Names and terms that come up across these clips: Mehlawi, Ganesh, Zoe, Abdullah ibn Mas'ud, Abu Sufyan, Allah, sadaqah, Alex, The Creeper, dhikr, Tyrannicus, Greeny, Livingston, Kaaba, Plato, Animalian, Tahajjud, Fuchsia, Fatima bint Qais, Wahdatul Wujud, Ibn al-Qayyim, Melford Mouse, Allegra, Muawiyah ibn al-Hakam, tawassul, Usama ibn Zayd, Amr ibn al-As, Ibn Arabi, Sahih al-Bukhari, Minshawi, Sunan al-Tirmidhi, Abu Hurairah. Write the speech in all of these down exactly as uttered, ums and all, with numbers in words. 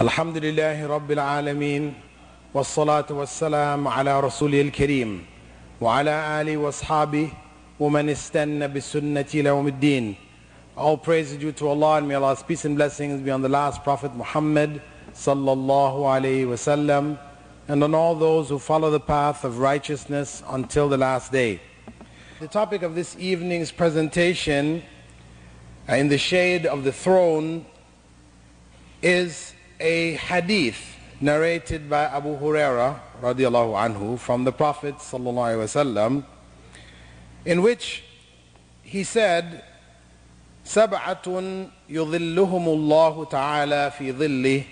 Alhamdulillahi Rabbil Alameen Wassalatu wassalam ala Rasulil Kareem Wa ala Ali wa ashabi Wa man istanna bi sunnati ila yawmiddin. All praise is due to Allah, and may Allah's peace and blessings be on the last Prophet Muhammad Sallallahu Alaihi Wasallam, and on all those who follow the path of righteousness until the last day. The topic of this evening's presentation, in the shade of the throne, is a hadith narrated by Abu Hurairah radiallahu anhu from the Prophet sallallahu alaihi wasallam, in which he said, "Sab'atun yudhilluhumullahu ta'ala fi dhillihi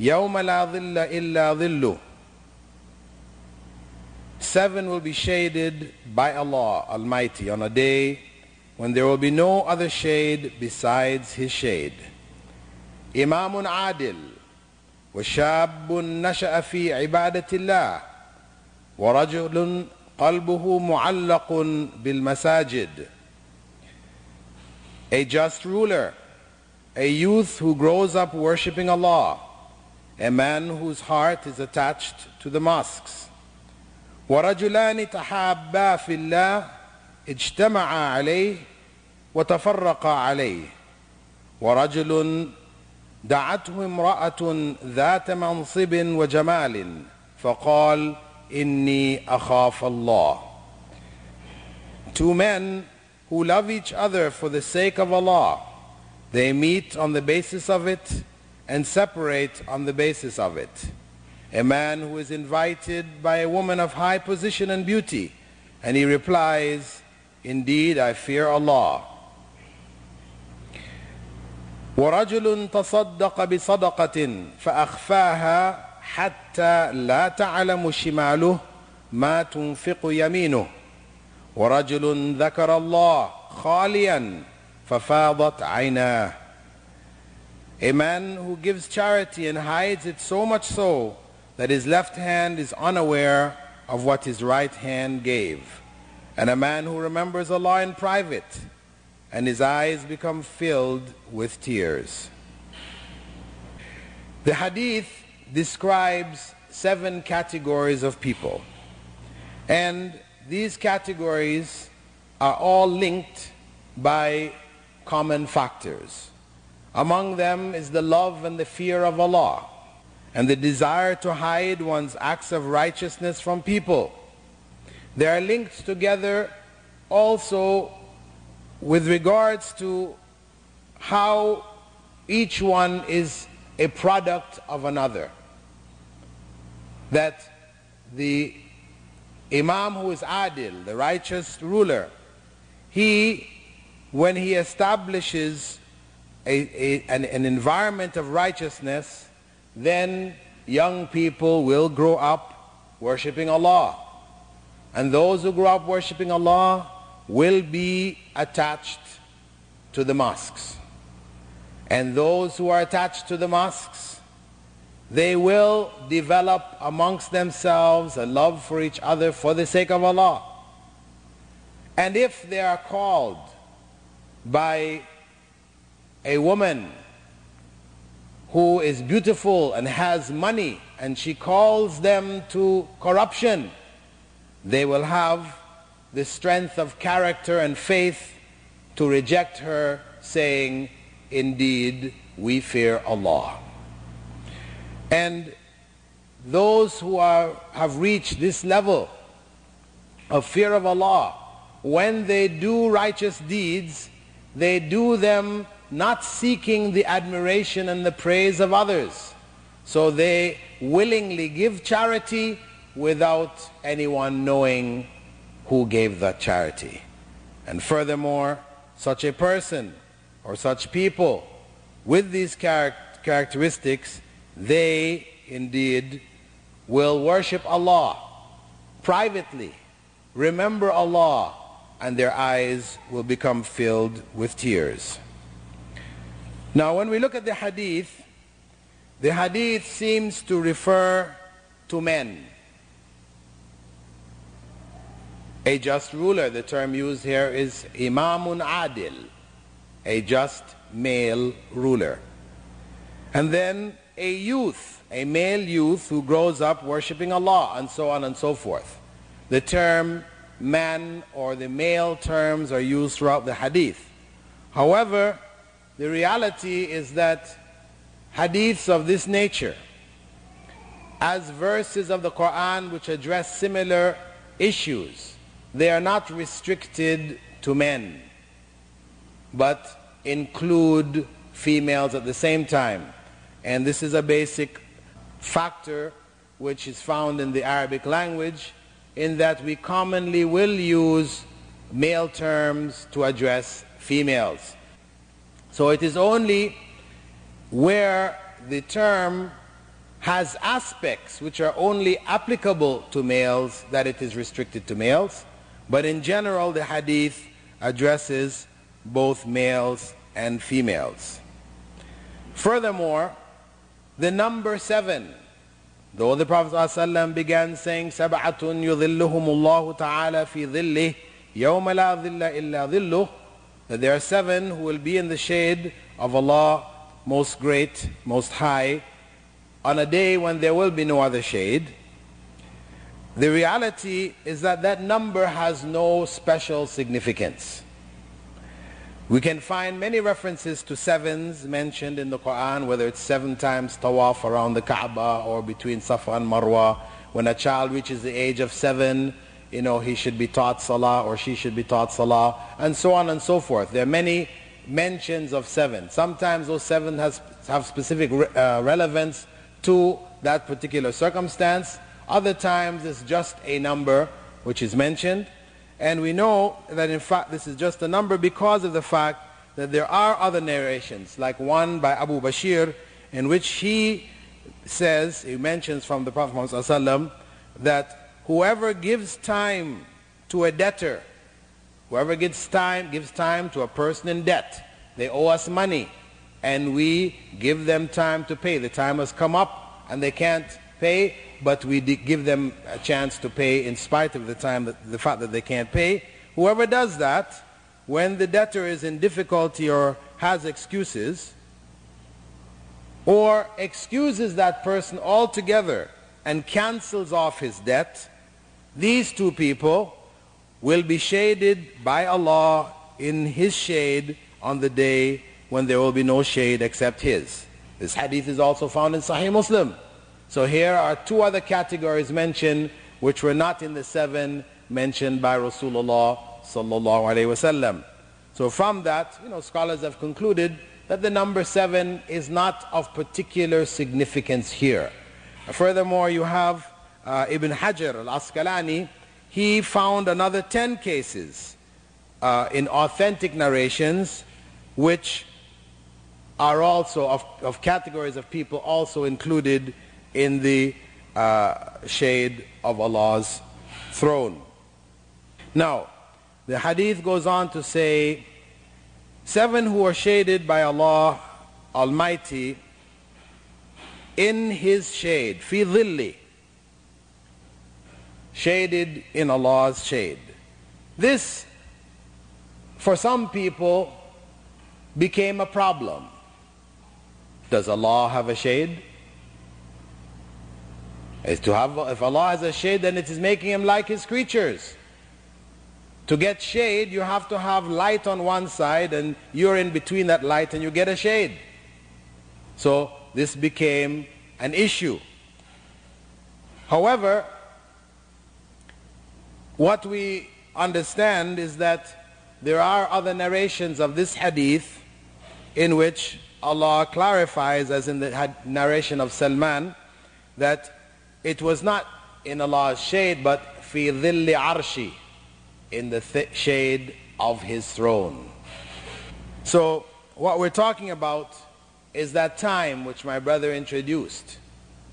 yawma la dhilla illa dhilluh." Seven will be shaded by Allah Almighty on a day when there will be no other shade besides His shade. Imamun adil, wa shabun nasha'a fi ibadatillah, wa rajulun qalbuhu mu'allaqun bil masajid. A just ruler, a youth who grows up worshipping Allah, a man whose heart is attached to the mosques. Wa rajulani tahabba fillah, ijtama'a alayh, wa tafarraqa alayh, wa rajulun دعته امرأة ذات منصب وجمال فقال إني أخاف الله. Two men who love each other for the sake of Allah, they meet on the basis of it and separate on the basis of it. A man who is invited by a woman of high position and beauty, and he replies, "Indeed, I fear Allah." ورجل تصدق بصدقة فأخفاها حتى لا تعلم شماله ما تنفق يمينه ورجل ذكر الله خاليا ففاضت عيناه. A man who gives charity and hides it so much so that his left hand is unaware of what his right hand gave, and a man who remembers Allah in private and his eyes become filled with tears. The hadith describes seven categories of people, and these categories are all linked by common factors. Among them is the love and the fear of Allah, and the desire to hide one's acts of righteousness from people. They are linked together also with regards to how each one is a product of another. That the Imam who is adil, the righteous ruler, he, when he establishes a, a, an, an environment of righteousness, then young people will grow up worshipping Allah. And those who grow up worshipping Allah will be attached to the mosques. And those who are attached to the mosques, they will develop amongst themselves a love for each other for the sake of Allah. And if they are called by a woman who is beautiful and has money, and she calls them to corruption, they will have the strength of character and faith to reject her, saying, "Indeed, we fear Allah." And those who are, have reached this level of fear of Allah, when they do righteous deeds, they do them not seeking the admiration and the praise of others. So they willingly give charity without anyone knowing who gave that charity. And furthermore, such a person or such people with these char characteristics, they indeed will worship Allah privately, remember Allah, and their eyes will become filled with tears. Now, when we look at the hadith, the hadith seems to refer to men. A just ruler, the term used here is Imamun Adil, a just male ruler. And then a youth, a male youth who grows up worshipping Allah, and so on and so forth. The term man or the male terms are used throughout the hadith. However, the reality is that hadiths of this nature, as verses of the Quran which address similar issues, they are not restricted to men, but include females at the same time. And this is a basic factor which is found in the Arabic language, in that we commonly will use male terms to address females. So it is only where the term has aspects which are only applicable to males that it is restricted to males. But in general, the hadith addresses both males and females. Furthermore, the number seven, though the Prophet ﷺ began saying, سَبْعَةٌ يُذِلُّهُمُ اللَّهُ تَعَالَى فِي ظِلِّهِ يَوْمَ لَا ظِلَّ إِلَّا ظِلُّهُ, that there are seven who will be in the shade of Allah, most great, most high, on a day when there will be no other shade. The reality is that that number has no special significance. We can find many references to sevens mentioned in the Quran, whether it's seven times tawaf around the Kaaba or between Safa and Marwa. When a child reaches the age of seven, you know, he should be taught salah or she should be taught salah, and so on and so forth. There are many mentions of seven. Sometimes those seven has, have specific re, uh, relevance to that particular circumstance. Other times it's just a number which is mentioned. And we know that in fact this is just a number because of the fact that there are other narrations, like one by Abu Bashir, in which he says, he mentions from the Prophet Muhammad Sallallahu Alaihi Wasallam, that whoever gives time to a debtor, whoever gives time, gives time to a person in debt, they owe us money, and we give them time to pay. The time has come up and they can't pay, but we give them a chance to pay in spite of the time, that, the fact that they can't pay. Whoever does that, when the debtor is in difficulty or has excuses, or excuses that person altogether and cancels off his debt, these two people will be shaded by Allah in His shade on the day when there will be no shade except His. This hadith is also found in Sahih Muslim. So here are two other categories mentioned which were not in the seven mentioned by Rasulullah sallallahu alaihi wasallam. So from that, you know, scholars have concluded that the number seven is not of particular significance here. Furthermore, you have uh, Ibn Hajar al-Asqalani. He found another ten cases uh, in authentic narrations which are also of, of categories of people also included in the uh, shade of Allah's throne. Now, the hadith goes on to say, seven who are shaded by Allah Almighty in His shade, fi dhilli, shaded in Allah's shade. This, for some people, became a problem. Does Allah have a shade? Is to have, if Allah has a shade, then it is making Him like His creatures. To get shade, you have to have light on one side, and you're in between that light, and you get a shade. So this became an issue. However, what we understand is that there are other narrations of this hadith in which Allah clarifies, as in the narration of Salman, that it was not in Allah's shade, but fi dhilli arshi, in the th shade of His throne. So what we're talking about is that time which my brother introduced,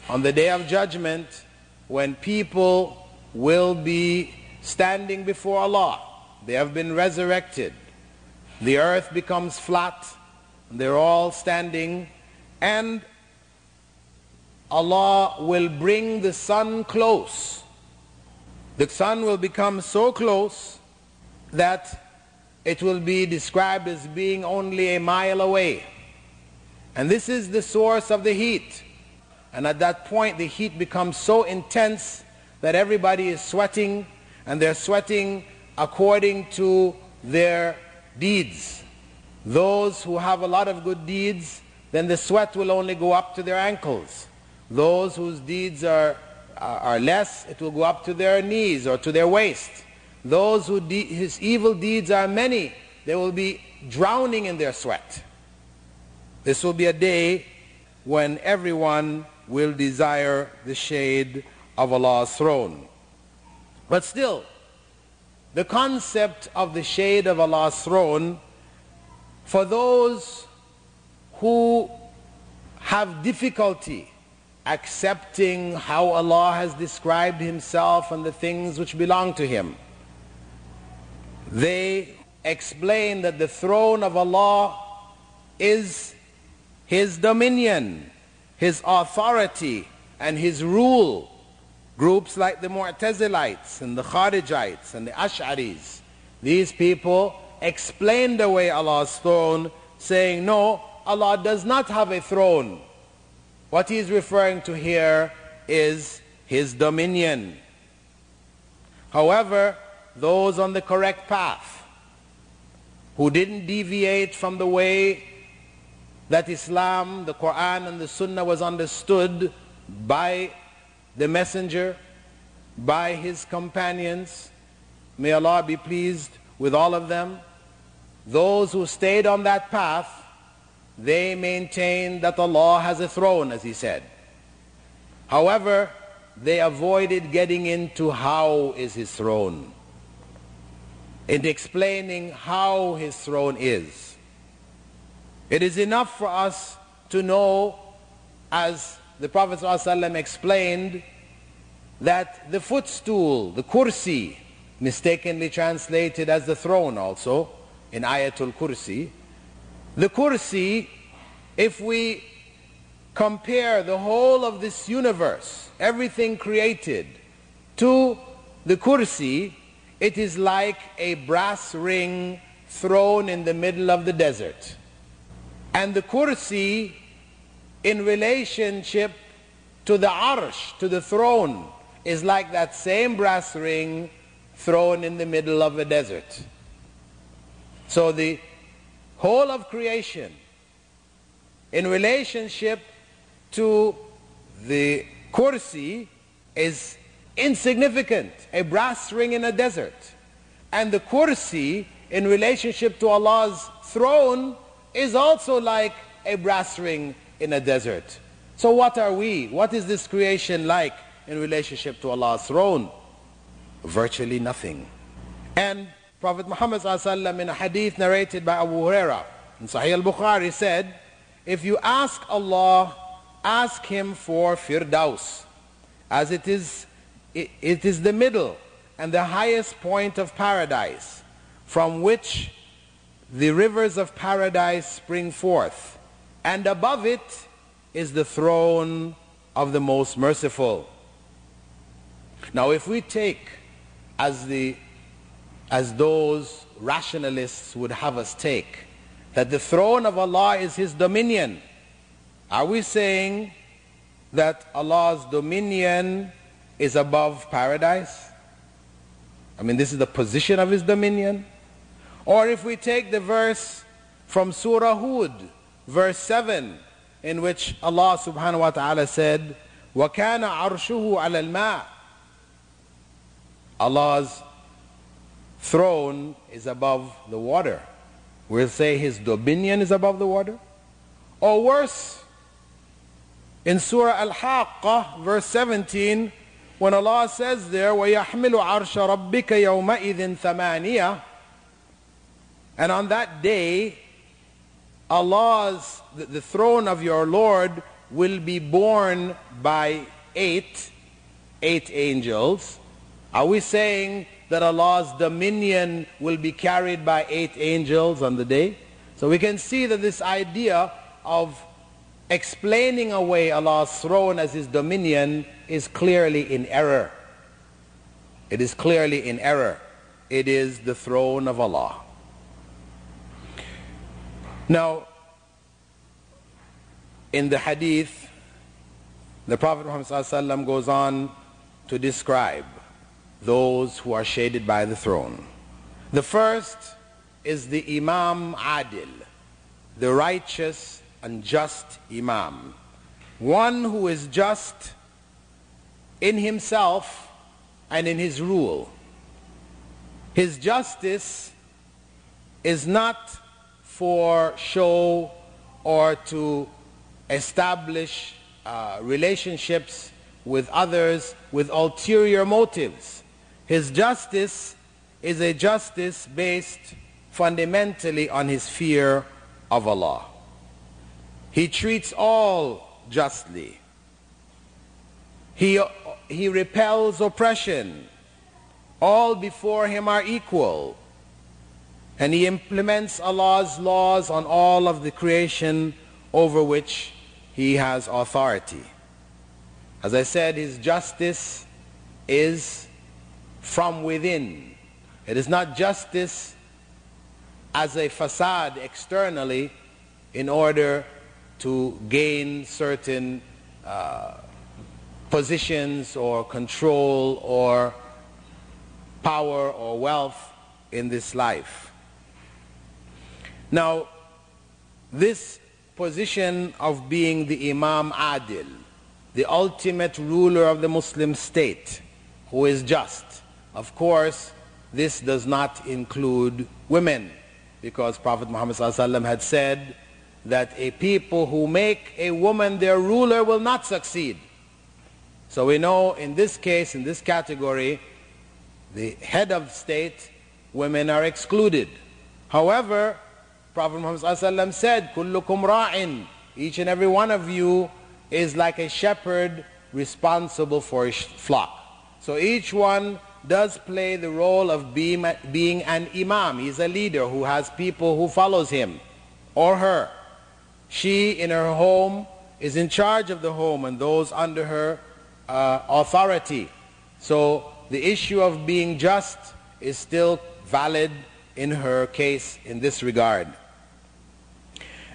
on the Day of Judgment, when people will be standing before Allah. They have been resurrected. The earth becomes flat. They're all standing. And Allah will bring the sun close. The sun will become so close that it will be described as being only a mile away. And this is the source of the heat. And at that point, the heat becomes so intense that everybody is sweating, and they're sweating according to their deeds. Those who have a lot of good deeds, then the sweat will only go up to their ankles. Those whose deeds are, are less, it will go up to their knees or to their waist. Those who de- whose evil deeds are many, they will be drowning in their sweat. This will be a day when everyone will desire the shade of Allah's throne. But still, the concept of the shade of Allah's throne, for those who have difficulty accepting how Allah has described Himself and the things which belong to Him, they explain that the throne of Allah is His dominion, His authority, and His rule. Groups like the Mu'tazilites and the Kharijites and the Ash'aris, these people explained away Allah's throne, saying, no, Allah does not have a throne. What He is referring to here is His dominion. However, those on the correct path, who didn't deviate from the way that Islam, the Quran, and the Sunnah was understood by the Messenger, by his companions, may Allah be pleased with all of them, those who stayed on that path, they maintained that Allah has a throne, as He said. However, they avoided getting into how is His throne, and explaining how His throne is. It is enough for us to know, as the Prophet ﷺ explained, that the footstool, the kursi, mistakenly translated as the throne also, in Ayatul Kursi, the kursi, if we compare the whole of this universe, everything created, to the kursi, it is like a brass ring thrown in the middle of the desert. And the kursi, in relationship to the arsh, to the throne, is like that same brass ring thrown in the middle of a desert. So the whole of creation, in relationship to the kursi, is insignificant, a brass ring in a desert. And the kursi, in relationship to Allah's throne, is also like a brass ring in a desert. So what are we? What is this creation like in relationship to Allah's throne? Virtually nothing. And Prophet Muhammad ﷺ, in a hadith narrated by Abu Hurairah in Sahih al-Bukhari, said, if you ask Allah, ask Him for Firdaus, as it is, it, it is the middle and the highest point of paradise, from which the rivers of paradise spring forth. And above it is the throne of the Most Merciful. Now, if we take, as the, as those rationalists would have us take, that the throne of Allah is His dominion, are we saying that Allah's dominion is above paradise? I mean, this is the position of His dominion? Or if we take the verse from Surah Hud, verse seven, in which Allah subhanahu wa ta'ala said, وَكَانَ عَرْشُهُ عَلَى الْمَاءِ, Allah's throne is above the water. We'll say His dominion is above the water. Or worse, in Surah Al-Haqqah, verse seventeen, when Allah says there, وَيَحْمِلُ عَرْشَ رَبِّكَ يَوْمَئِذٍ ثَمَانِيَةٍ, and on that day, Allah's, the throne of your Lord will be borne by eight, eight angels. Are we saying that Allah's dominion will be carried by eight angels on the day? So we can see that this idea of explaining away Allah's throne as His dominion is clearly in error. It is clearly in error. It is the throne of Allah. Now, In the hadith, the Prophet Muhammad ﷺ goes on to describe those who are shaded by the throne. The first is the Imam Adil, the righteous and just Imam, one who is just in himself and in his rule. His justice is not for show or to establish uh, relationships with others with ulterior motives. His justice is a justice based fundamentally on his fear of Allah. He treats all justly. He, he repels oppression. All before him are equal. And he implements Allah's laws on all of the creation over which he has authority. As I said, his justice is from within. It is not justice as a facade externally in order to gain certain uh, positions or control or power or wealth in this life. Now, this position of being the Imam Adil, the ultimate ruler of the Muslim state, who is just. Of course, this does not include women, because Prophet Muhammad ﷺ had said that a people who make a woman their ruler will not succeed. So we know in this case, in this category, the head of state, women are excluded. However, Prophet Muhammad ﷺ said, "Kullukum ra'in," each and every one of you is like a shepherd responsible for his flock. So each one does play the role of being, being an imam. He's a leader who has people who follows him or her. She in her home is in charge of the home and those under her uh, authority. So the issue of being just is still valid in her case in this regard.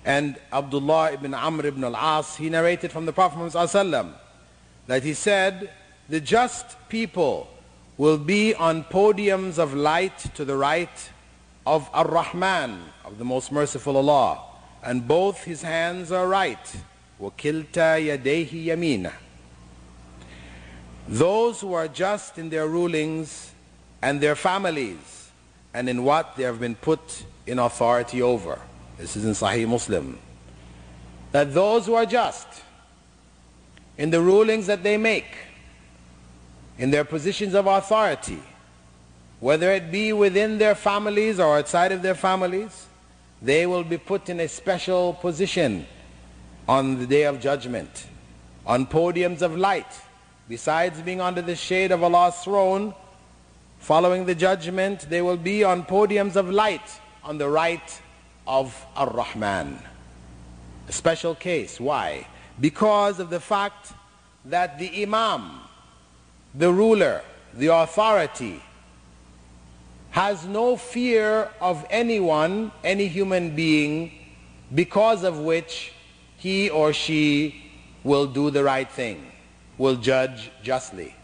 And Abdullah ibn Amr ibn al-As, he narrated from the Prophet Muhammad that he said, "The just people will be on podiums of light to the right of Ar-Rahman, of the most merciful Allah, and both his hands are right. وَكِلْتَا يَدَيْهِ يَمِينَ." Those who are just in their rulings and their families and in what they have been put in authority over. This is in Sahih Muslim. That those who are just in the rulings that they make, in their positions of authority, whether it be within their families or outside of their families, they will be put in a special position on the Day of Judgment, on podiums of light. Besides being under the shade of Allah's throne, following the judgment, they will be on podiums of light on the right of Ar-Rahman. A special case. Why? Because of the fact that the Imam, the ruler, the authority, has no fear of anyone, any human being, because of which he or she will do the right thing, will judge justly.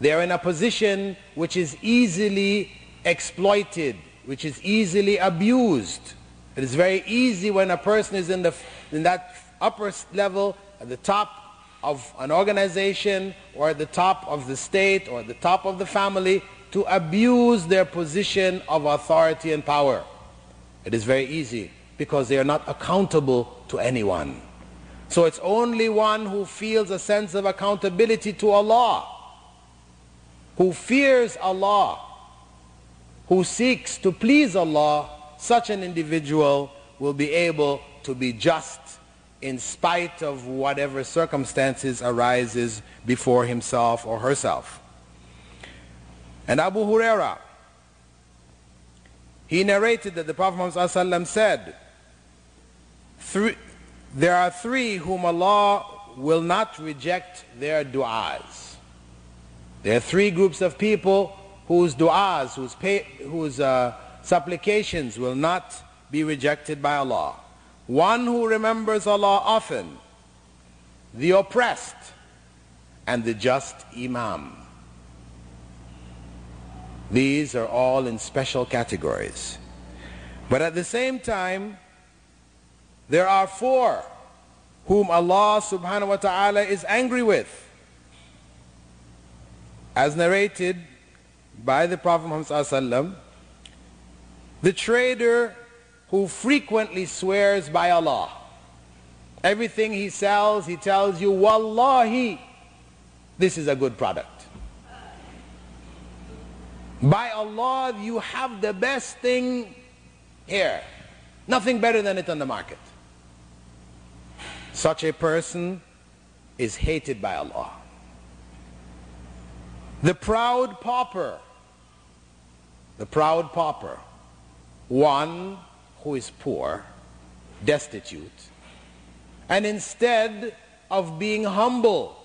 They are in a position which is easily exploited, which is easily abused. It is very easy when a person is in, the, in that upper level, at the top of an organization, or at the top of the state, or at the top of the family, to abuse their position of authority and power. It is very easy, because they are not accountable to anyone. So it's only one who feels a sense of accountability to Allah, who fears Allah, who seeks to please Allah. Such an individual will be able to be just in spite of whatever circumstances arises before himself or herself. And Abu Hurairah, he narrated that the Prophet Muhammad said, "There are three whom Allah will not reject their du'as." There are three groups of people whose du'as, whose, pay, whose uh, supplications will not be rejected by Allah. One who remembers Allah often, the oppressed, and the just Imam. These are all in special categories. But at the same time, there are four whom Allah subhanahu wa ta'ala is angry with, as narrated by the Prophet Muhammad sallallahu alaihi wasallam. The trader who frequently swears by Allah. Everything he sells, he tells you, wallahi, this is a good product. By Allah, you have the best thing here. Nothing better than it on the market. Such a person is hated by Allah. The proud pauper, the proud pauper, one who is poor, destitute, and instead of being humble,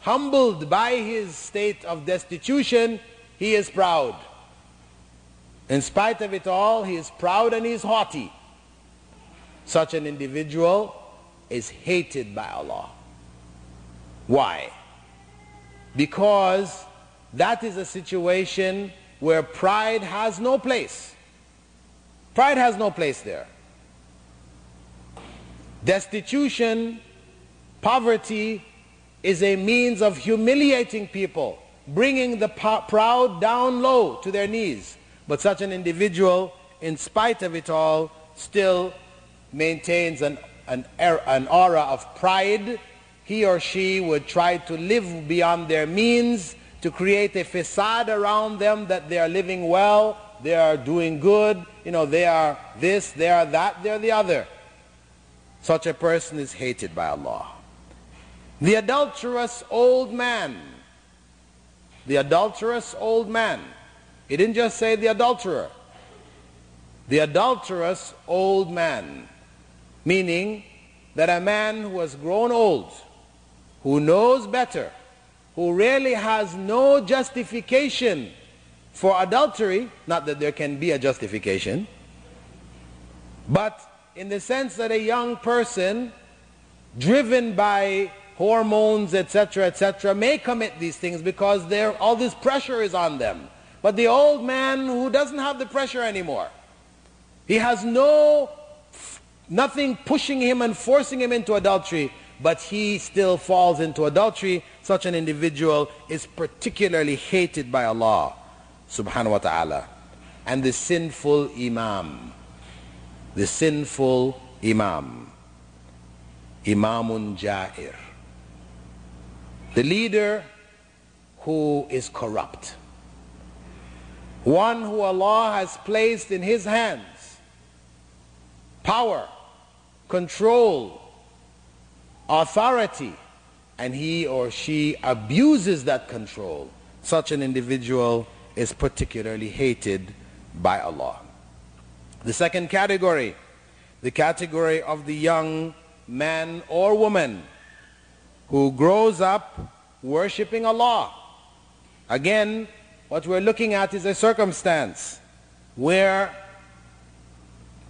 humbled by his state of destitution, he is proud. In spite of it all, he is proud and he is haughty. Such an individual is hated by Allah. Why? Because that is a situation where pride has no place. Pride has no place there. Destitution, poverty is a means of humiliating people, bringing the proud down low to their knees. But such an individual, in spite of it all, still maintains an, an, an aura of pride. He or she would try to live beyond their means, to create a facade around them that they are living well, they are doing good, you know, they are this, they are that, they are the other. Such a person is hated by Allah. The adulterous old man. The adulterous old man. He didn't just say the adulterer. The adulterous old man. Meaning that a man who has grown old, who knows better, who really has no justification for adultery, not that there can be a justification, but in the sense that a young person, driven by hormones, et cetera, et cetera, may commit these things because all this pressure is on them. But the old man who doesn't have the pressure anymore, he has no, nothing pushing him and forcing him into adultery, but he still falls into adultery. Such an individual is particularly hated by Allah subhanahu wa ta'ala. And the sinful imam. The sinful imam, imamun ja'ir, the leader who is corrupt, one who Allah has placed in his hands power, control, authority, and he or she abuses that control. Such an individual is particularly hated by Allah. The second category, the category of the young man or woman who grows up worshipping Allah. Again, what we're looking at is a circumstance where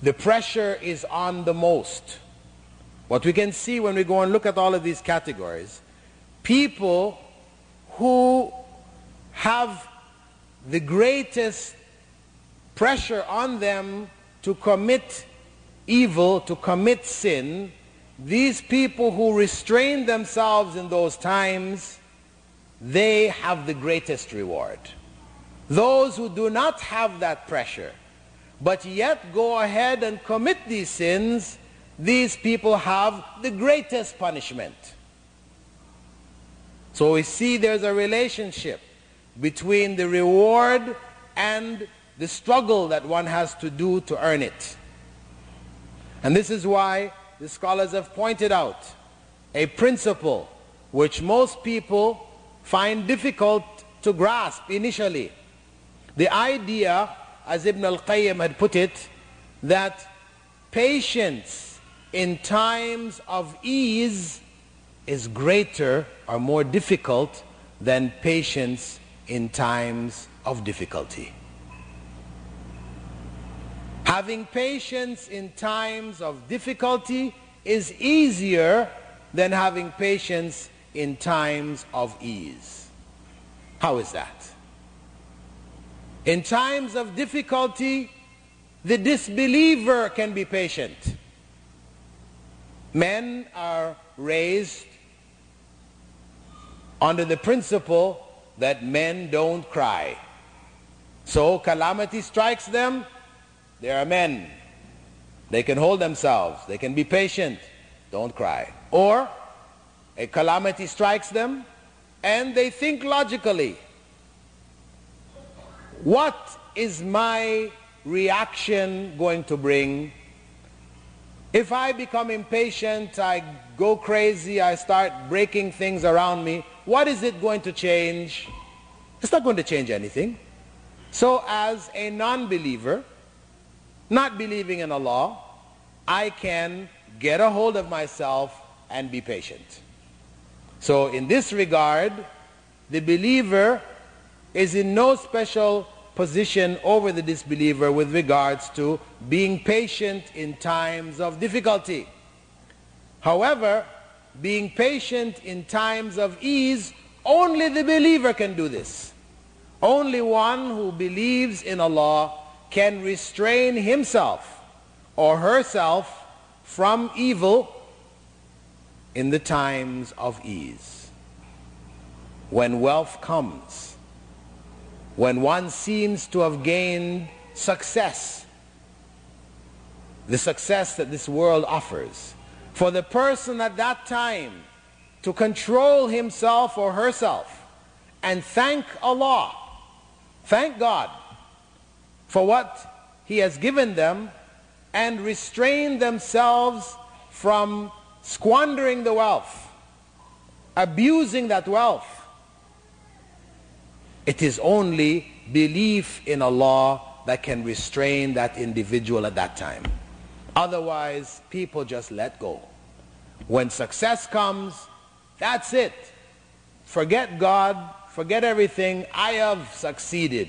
the pressure is on the most. What we can see when we go and look at all of these categories, people who have the greatest pressure on them to commit evil, to commit sin, these people who restrain themselves in those times, they have the greatest reward. Those who do not have that pressure, but yet go ahead and commit these sins, these people have the greatest punishment. So we see there's a relationship between the reward and the struggle that one has to do to earn it. And this is why the scholars have pointed out a principle which most people find difficult to grasp initially. The idea, as Ibn al-Qayyim had put it, that patience in times of ease is greater or more difficult than patience in times of difficulty. Having patience in times of difficulty is easier than having patience in times of ease. How is that? In times of difficulty, the disbeliever can be patient. Men are raised under the principle that men don't cry. So calamity strikes them, they are men. They can hold themselves, they can be patient, don't cry. Or a calamity strikes them and they think logically. What is my reaction going to bring? If I become impatient, I go crazy, I start breaking things around me, what is it going to change? It's not going to change anything. So as a non-believer, not believing in Allah, I can get a hold of myself and be patient. So in this regard, the believer is in no special position over the disbeliever with regards to being patient in times of difficulty. However, being patient in times of ease, only the believer can do this. Only one who believes in Allah can restrain himself or herself from evil in the times of ease. When wealth comes, when one seems to have gained success, the success that this world offers, for the person at that time to control himself or herself and thank Allah, thank God for what He has given them, and restrain themselves from squandering the wealth, abusing that wealth. It is only belief in Allah that can restrain that individual at that time. Otherwise, people just let go. When success comes, that's it. Forget God, forget everything. I have succeeded.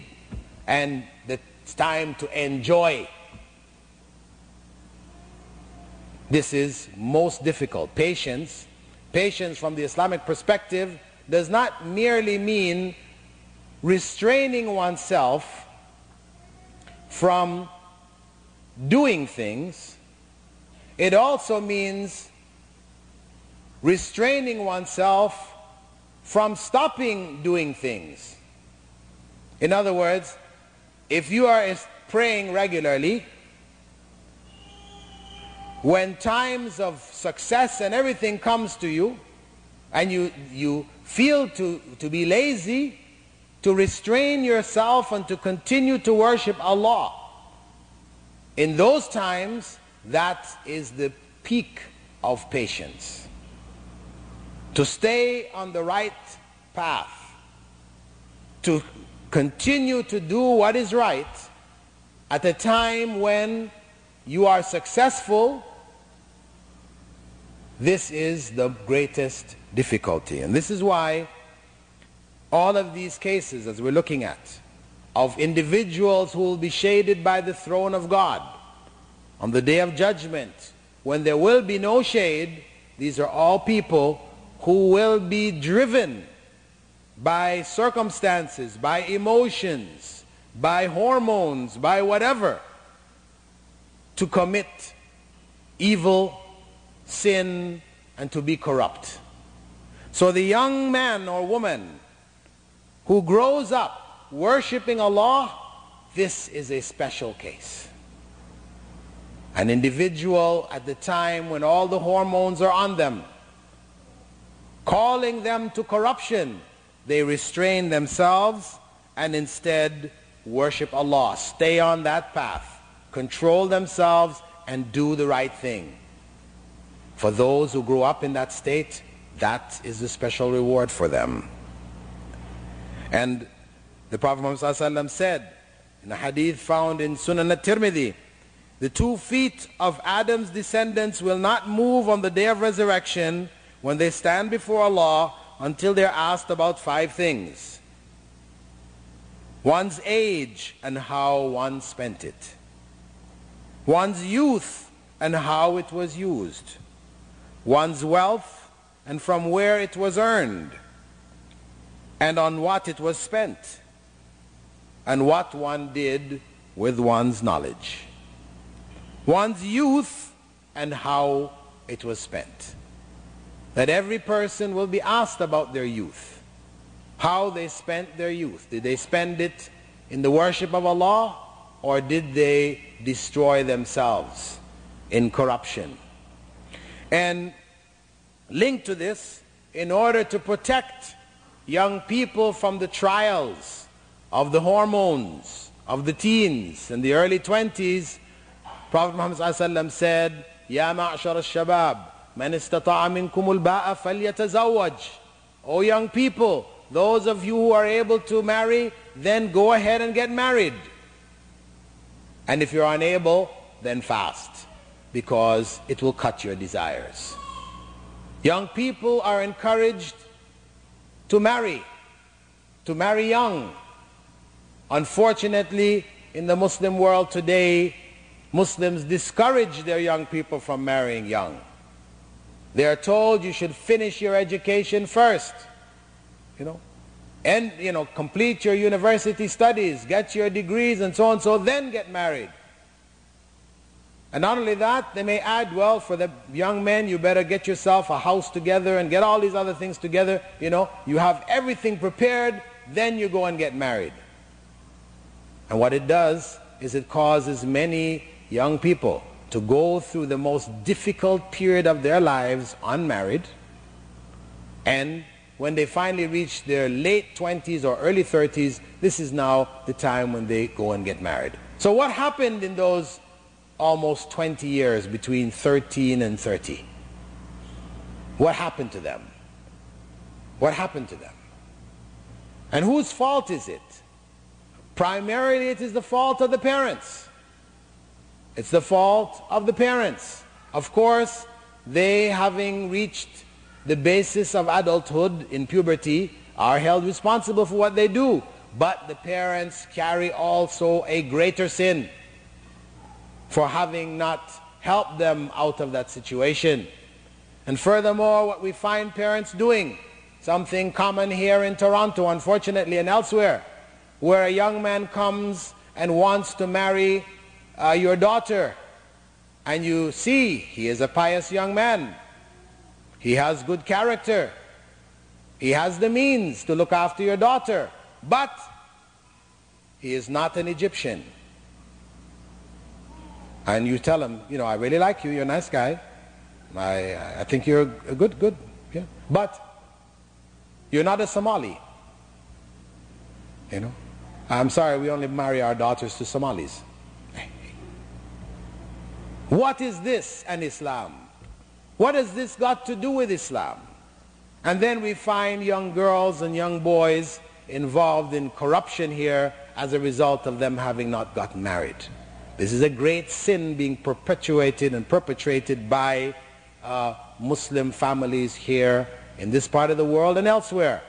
And it's time to enjoy. This is most difficult. Patience, patience from the Islamic perspective does not merely mean restraining oneself from doing things. It also means restraining oneself from stopping doing things. In other words, if you are praying regularly, when times of success and everything comes to you, and you, you feel to, to be lazy, to restrain yourself and to continue to worship Allah. In those times, that is the peak of patience. To stay on the right path, to continue to do what is right at a time when you are successful, this is the greatest difficulty. And this is why all of these cases, as we're looking at, of individuals who will be shaded by the throne of God on the day of judgment, when there will be no shade, these are all people who will be driven by circumstances, by emotions, by hormones, by whatever, to commit evil, sin, and to be corrupt. So the young man or woman who grows up worshiping Allah, this is a special case. An individual at the time when all the hormones are on them, calling them to corruption, they restrain themselves and instead worship Allah, stay on that path, control themselves and do the right thing. For those who grew up in that state, that is the special reward for them. And the Prophet Muhammad said, in a hadith found in Sunan al-Tirmidhi, the two feet of Adam's descendants will not move on the day of resurrection when they stand before Allah until they're asked about five things. One's age and how one spent it. One's youth and how it was used. One's wealth and from where it was earned, and on what it was spent, and what one did with one's knowledge, one's youth, and how it was spent. That every person will be asked about their youth, how they spent their youth. Did they spend it in the worship of Allah, or did they destroy themselves in corruption? And linked to this, in order to protect young people from the trials of the hormones of the teens and the early twenties, Prophet Muhammad ﷺ said, "Ya ma'ashar al-shabab, man istata'a minkum al-ba'a falyatazawwaj." O young people, those of you who are able to marry, then go ahead and get married. And if you're unable, then fast, because it will cut your desires. Young people are encouraged to marry, to marry young. Unfortunately, in the Muslim world today, Muslims discourage their young people from marrying young. They are told you should finish your education first, you know, and, you know, complete your university studies, get your degrees and so on, so then get married. And not only that, they may add, well, for the young men, you better get yourself a house together and get all these other things together. You know, you have everything prepared, then you go and get married. And what it does is it causes many young people to go through the most difficult period of their lives unmarried. And when they finally reach their late twenties or early thirties, this is now the time when they go and get married. So what happened in those almost twenty years between thirteen and thirty? What happened to them? What happened to them? And whose fault is it? Primarily, it is the fault of the parents. It's the fault of the parents. Of course, they, having reached the basis of adulthood in puberty, are held responsible for what they do. But the parents carry also a greater sin for having not helped them out of that situation. And furthermore, what we find parents doing, something common here in Toronto, unfortunately, and elsewhere, where a young man comes and wants to marry uh, your daughter, and you see he is a pious young man, he has good character, he has the means to look after your daughter, but he is not an Egyptian. And you tell him, you know, I really like you, you're a nice guy, I, I think you're a good, good, yeah. But you're not a Somali, you know. I'm sorry, we only marry our daughters to Somalis. What is this and Islam? What has this got to do with Islam? And then we find young girls and young boys involved in corruption here as a result of them having not gotten married. This is a great sin being perpetuated and perpetrated by uh, Muslim families here in this part of the world and elsewhere.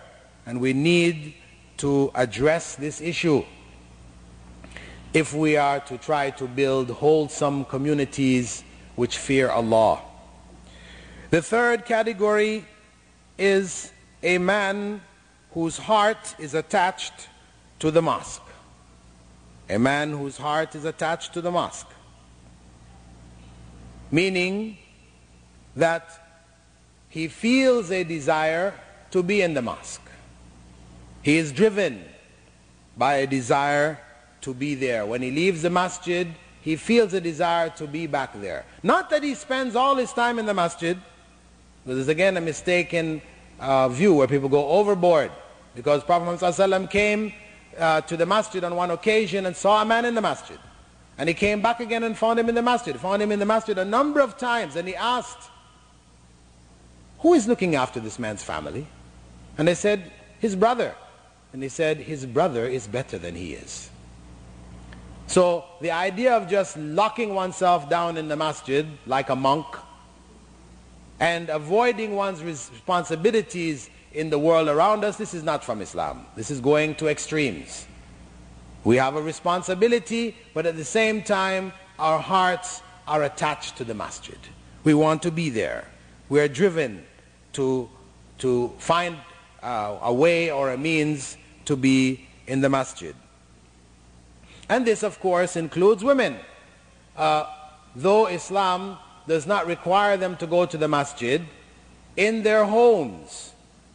And we need to address this issue if we are to try to build wholesome communities which fear Allah. The third category is a man whose heart is attached to the mosque. A man whose heart is attached to the mosque. Meaning that he feels a desire to be in the mosque. He is driven by a desire to be there. When he leaves the masjid, he feels a desire to be back there. Not that he spends all his time in the masjid. This is again a mistaken uh, view where people go overboard. Because Prophet Muhammad ﷺ came Uh, to the masjid on one occasion and saw a man in the masjid, and he came back again and found him in the masjid found him in the masjid a number of times, and he asked, who is looking after this man's family? And they said, his brother. And he said, his brother is better than he is. So the idea of just locking oneself down in the masjid like a monk and avoiding one's responsibilities in the world around us, this is not from Islam. This is going to extremes. We have a responsibility, but at the same time, our hearts are attached to the masjid. We want to be there. We are driven to, to find uh, a way or a means to be in the masjid. And this of course includes women. Uh, though Islam does not require them to go to the masjid, in their homes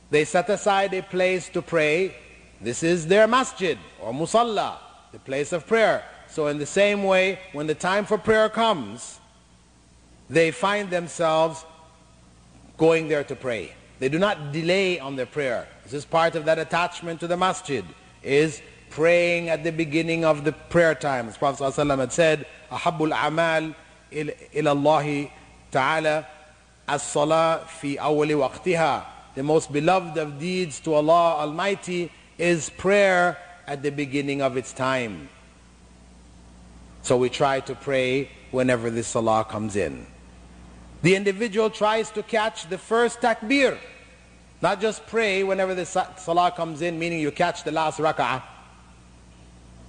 they set aside a place to pray. This is their masjid or musalla, the place of prayer. So in the same way, when the time for prayer comes, they find themselves going there to pray. They do not delay on their prayer. This is part of that attachment to the masjid, is praying at the beginning of the prayer time. As Prophet ﷺ had said, "Ahabbul amal ila Allahi ta'ala as-salah fi awwali waqtiha." The most beloved of deeds to Allah Almighty is prayer at the beginning of its time. So we try to pray whenever the salah comes in. The individual tries to catch the first takbir. Not just pray whenever the salah comes in, meaning you catch the last raka'ah.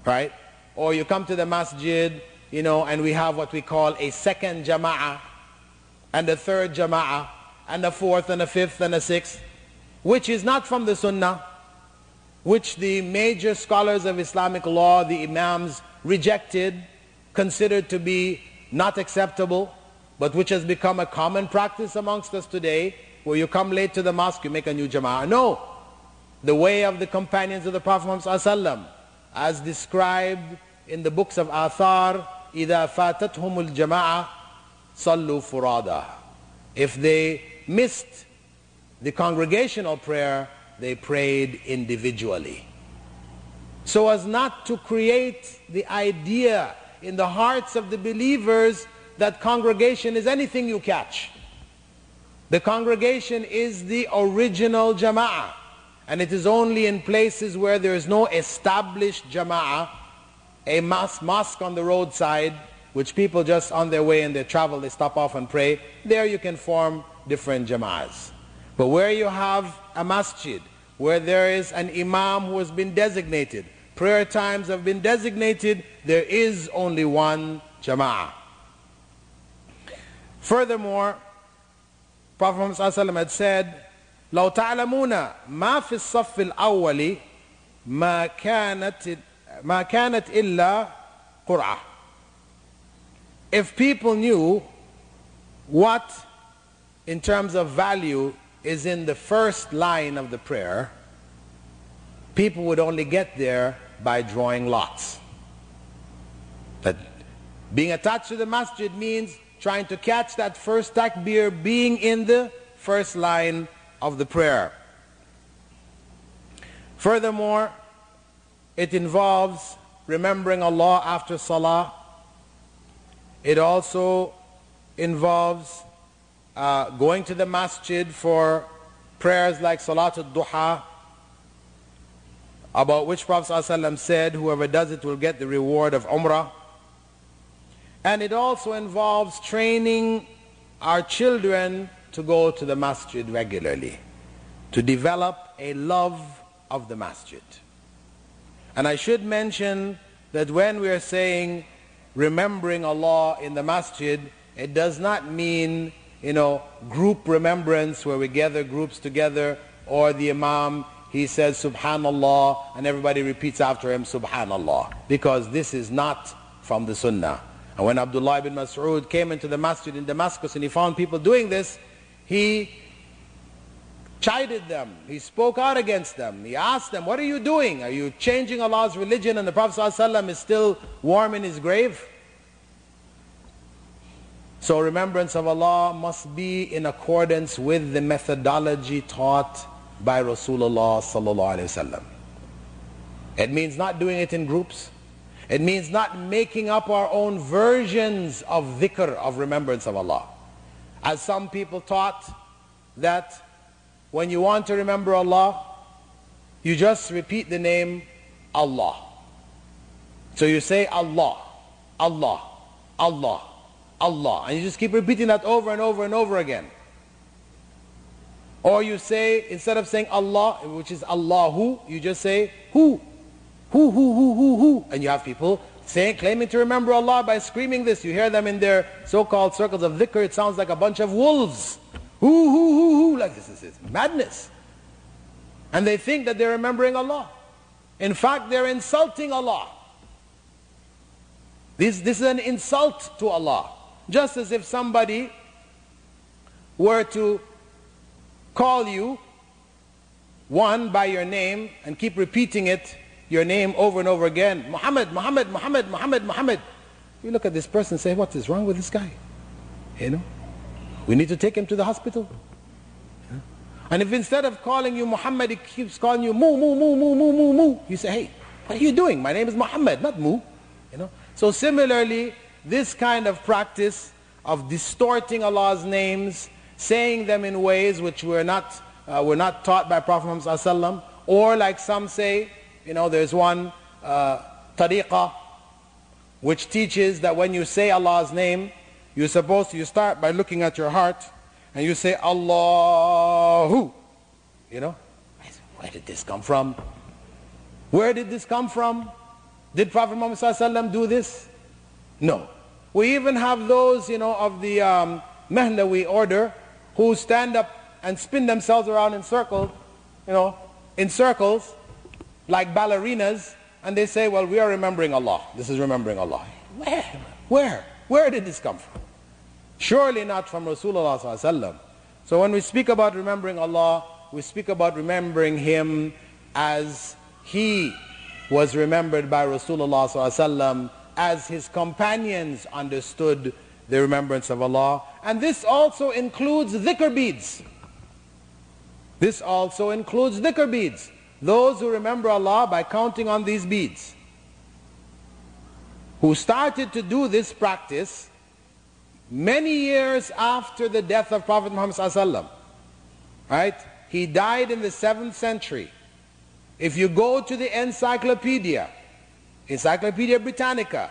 Right? Or you come to the masjid, you know, and we have what we call a second jama'ah, and a third jama'ah, and a fourth, and a fifth, and a sixth, which is not from the sunnah, which the major scholars of Islamic law, the imams, rejected, considered to be not acceptable, but which has become a common practice amongst us today, where you come late to the mosque, you make a new jama'ah. No! The way of the companions of the Prophet Muhammad, as described in the books of Athar, إِذَا فَاتَتْهُمُ الْجَمَاعَةِ صَلُّوا فُرَادَهُ. If they missed the congregational prayer, they prayed individually. So as not to create the idea in the hearts of the believers that congregation is anything you catch. The congregation is the original jama'ah, and it is only in places where there is no established jama'ah, a mos mosque on the roadside, which people just on their way in their travel, they stop off and pray. There you can form different jama'ahs. But where you have a masjid, where there is an imam who has been designated, prayer times have been designated, there is only one jama'ah. Furthermore, Prophet Muhammad sallallahu alaihi wasallam had said, لو تعلمون ما في الصف الأول ما كانت ما كانت إلا قرعة. If people knew what, in terms of value, is in the first line of the prayer, people would only get there by drawing lots. But being attached to the masjid means trying to catch that first takbir, being in the first line of the prayer. Furthermore, it involves remembering Allah after salah. It also involves uh, going to the masjid for prayers like Salatul Duha, about which Prophet ﷺ said, whoever does it will get the reward of Umrah. And it also involves training our children to go to the masjid regularly, to develop a love of the masjid. And I should mention that when we are saying remembering Allah in the masjid, it does not mean, you know, group remembrance where we gather groups together, or the imam, he says subhanallah and everybody repeats after him subhanallah, because this is not from the sunnah. And when Abdullah ibn Mas'ud came into the masjid in Damascus and he found people doing this, he chided them, he spoke out against them, he asked them, what are you doing? Are you changing Allah's religion? And the Prophet ﷺ is still warm in his grave? So remembrance of Allah must be in accordance with the methodology taught by Rasulullah ﷺ. It means not doing it in groups. It means not making up our own versions of dhikr, of remembrance of Allah. As some people taught that when you want to remember Allah, you just repeat the name Allah. So you say Allah, Allah, Allah, Allah. And you just keep repeating that over and over and over again. Or you say, instead of saying Allah, which is Allahu, you just say who, who, who, who, who, who. And you have people saying, claiming to remember Allah by screaming this. You hear them in their so-called circles of dhikr. It sounds like a bunch of wolves Hoo, hoo, hoo, hoo, like this. This is madness. And they think that they're remembering Allah. In fact, they're insulting Allah. This, this is an insult to Allah. Just as if somebody were to call you one by your name and keep repeating it, your name over and over again. Muhammad, Muhammad, Muhammad, Muhammad, Muhammad. You look at this person and say, what is wrong with this guy? You know, we need to take him to the hospital. Yeah. And if instead of calling you Muhammad, he keeps calling you Moo, Moo, Moo, Moo, Moo, Moo, Moo, you say, hey, what are you doing? My name is Muhammad, not Moo. You know. So similarly, this kind of practice of distorting Allah's names, saying them in ways which were not, uh, were not taught by Prophet Muhammad Sallallahu Alaihi Wasallam, or like some say, you know, there's one uh, tariqah which teaches that when you say Allah's name, you're supposed to, you start by looking at your heart and you say, Allahu. You know, I said, where did this come from? Where did this come from? Did Prophet Muhammad ﷺ do this? No. We even have those, you know, of the um, Mehlawi order who stand up and spin themselves around in circles, you know, in circles like ballerinas, and they say, well, we are remembering Allah. This is remembering Allah. Where? Where? Where did this come from? Surely not from Rasulullah Sallallahu Alaihi Wasallam. So when we speak about remembering Allah, we speak about remembering Him as He was remembered by Rasulullah Sallallahu Alaihi Wasallam, as His companions understood the remembrance of Allah. And this also includes dhikr beads. This also includes dhikr beads. Those who remember Allah by counting on these beads, who started to do this practice many years after the death of Prophet Muhammad ﷺ. Right? He died in the seventh century. If you go to the encyclopedia, Encyclopedia Britannica,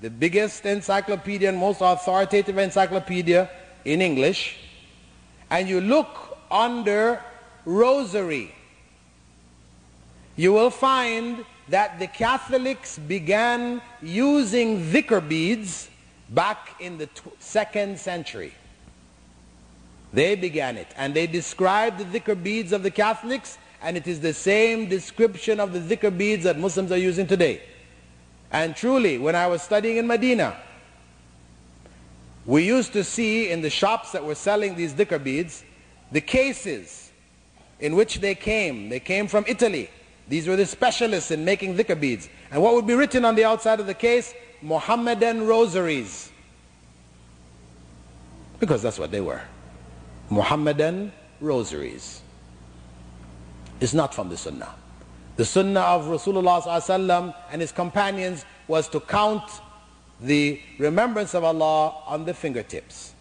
the biggest encyclopedia and most authoritative encyclopedia in English, and you look under rosary, you will find that the Catholics began using dhikr beads back in the second century. They began it, and they described the dhikr beads of the Catholics, and it is the same description of the dhikr beads that Muslims are using today. And truly, when I was studying in Medina, we used to see in the shops that were selling these dhikr beads, the cases in which they came. They came from Italy. These were the specialists in making dhikr beads. And what would be written on the outside of the case? Mohammedan rosaries. Because that's what they were. Mohammedan rosaries. It's not from the Sunnah. The Sunnah of Rasulullah ﷺ and his companions was to count the remembrance of Allah on the fingertips.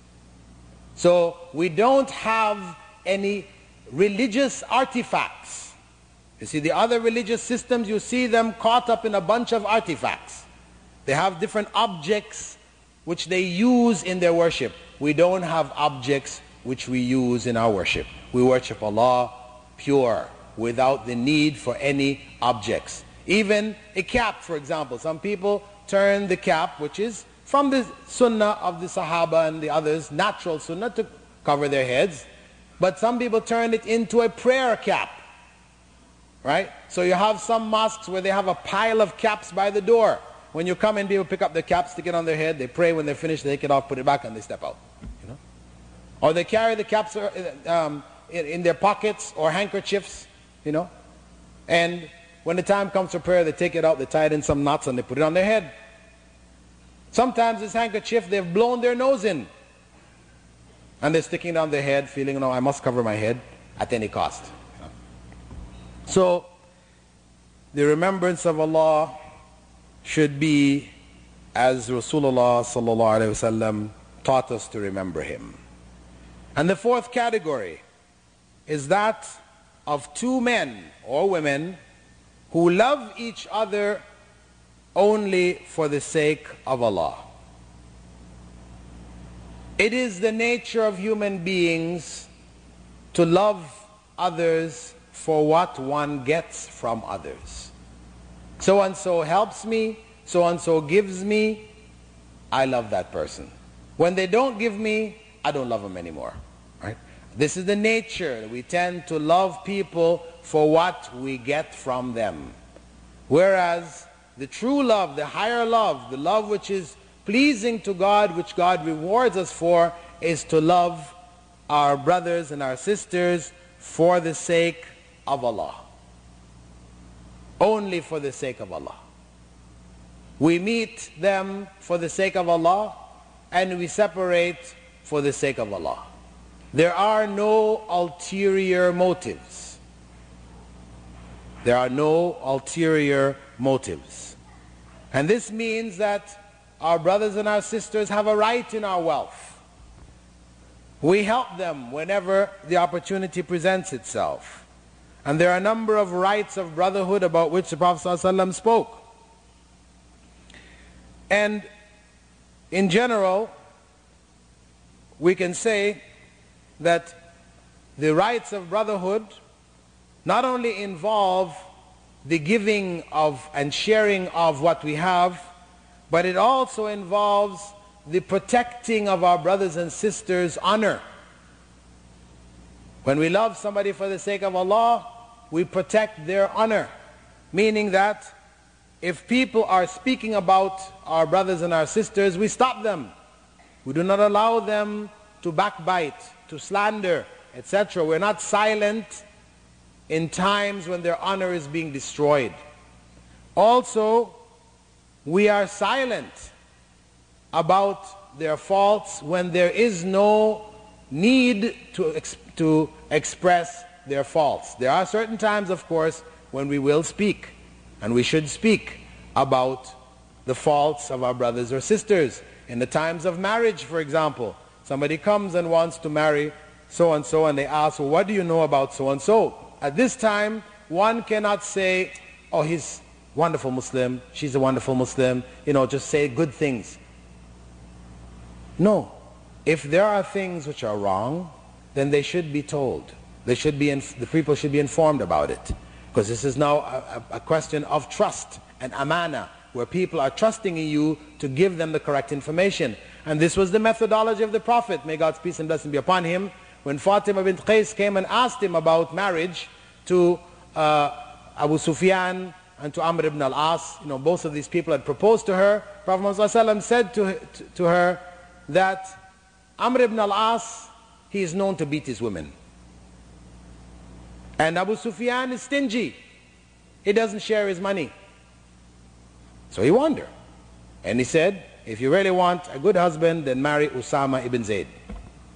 So we don't have any religious artifacts. You see, the other religious systems, you see them caught up in a bunch of artifacts. They have different objects which they use in their worship. We don't have objects which we use in our worship. We worship Allah pure, without the need for any objects. Even a cap, for example. Some people turn the cap, which is from the sunnah of the Sahaba and the others, natural sunnah to cover their heads. But some people turn it into a prayer cap. Right? So you have some mosques where they have a pile of caps by the door. When you come in, people pick up their caps, stick it on their head, they pray, when they're finished, they take it off, put it back, and they step out. You know? Or they carry the caps um, in their pockets or handkerchiefs, you know. And when the time comes for prayer, they take it out, they tie it in some knots, and they put it on their head. Sometimes this handkerchief, they've blown their nose in. And they're sticking it on their head, feeling, you know, I must cover my head at any cost. So, the remembrance of Allah should be as Rasulullah Sallallahu Alaihi Wasallam taught us to remember Him. And the fourth category is that of two men or women who love each other only for the sake of Allah. It is the nature of human beings to love others for what one gets from others. So and so helps me, so and so gives me, I love that person. When they don't give me, I don't love them anymore. Right? This is the nature. We tend to love people for what we get from them. Whereas the true love, the higher love, the love which is pleasing to God, which God rewards us for, is to love our brothers and our sisters for the sake of Allah. Only for the sake of Allah. We meet them for the sake of Allah, and we separate for the sake of Allah. There are no ulterior motives. There are no ulterior motives. And this means that our brothers and our sisters have a right in our wealth. We help them whenever the opportunity presents itself. And there are a number of rights of brotherhood about which the Prophet ﷺ spoke. And in general, we can say that the rights of brotherhood not only involve the giving of and sharing of what we have, but it also involves the protecting of our brothers and sisters' honor. When we love somebody for the sake of Allah, we protect their honor. Meaning that if people are speaking about our brothers and our sisters, we stop them. We do not allow them to backbite, to slander, et cetera. We're not silent in times when their honor is being destroyed. Also, we are silent about their faults when there is no need to, exp to express their faults. There are certain times, of course, when we will speak, and we should speak about the faults of our brothers or sisters. In the times of marriage, for example, somebody comes and wants to marry so-and-so, and they ask, well, what do you know about so-and-so? At this time, one cannot say, oh, he's a wonderful Muslim, she's a wonderful Muslim, you know, just say good things. No. If there are things which are wrong, then they should be told. They should be, inf the people should be informed about it. Because this is now a, a question of trust and amana, where people are trusting in you to give them the correct information. And this was the methodology of the Prophet, may God's peace and blessing be upon him, when Fatima bint Qais came and asked him about marriage to uh, Abu Sufyan and to Amr ibn al-As. You know, both of these people had proposed to her. Prophet Muhammad said to, to her that Amr ibn al-As, he is known to beat his women. And Abu Sufyan is stingy. He doesn't share his money. So he warned her. And he said, if you really want a good husband, then marry Usama ibn Zayd.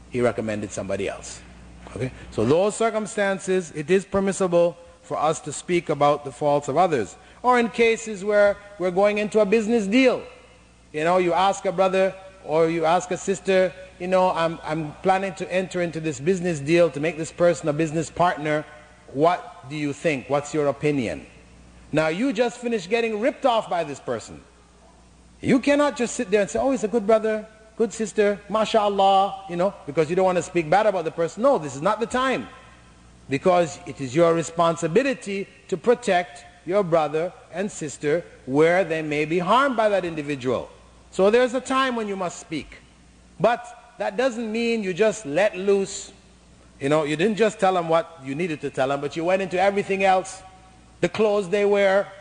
He recommended somebody else. Okay? So those circumstances, it is permissible for us to speak about the faults of others. Or in cases where we're going into a business deal. You know, you ask a brother or you ask a sister, you know, I'm, I'm planning to enter into this business deal to make this person a business partner. What do you think? What's your opinion? Now you just finished getting ripped off by this person. You cannot just sit there and say, oh, he's a good brother, good sister, mashallah, you know, because you don't want to speak bad about the person. No, this is not the time. Because it is your responsibility to protect your brother and sister where they may be harmed by that individual. So there's a time when you must speak. But that doesn't mean you just let loose. You know, you didn't just tell them what you needed to tell them, but you went into everything else. The clothes they wear,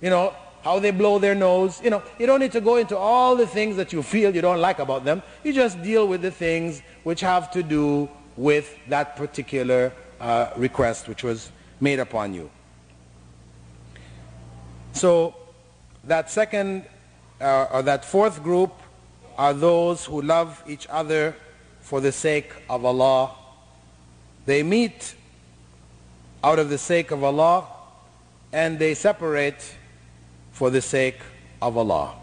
you know, how they blow their nose. You know, you don't need to go into all the things that you feel you don't like about them. You just deal with the things which have to do with that particular uh, request which was made upon you. So that second uh, or that fourth group are those who love each other for the sake of Allah. They meet out of the sake of Allah, and they separate for the sake of Allah.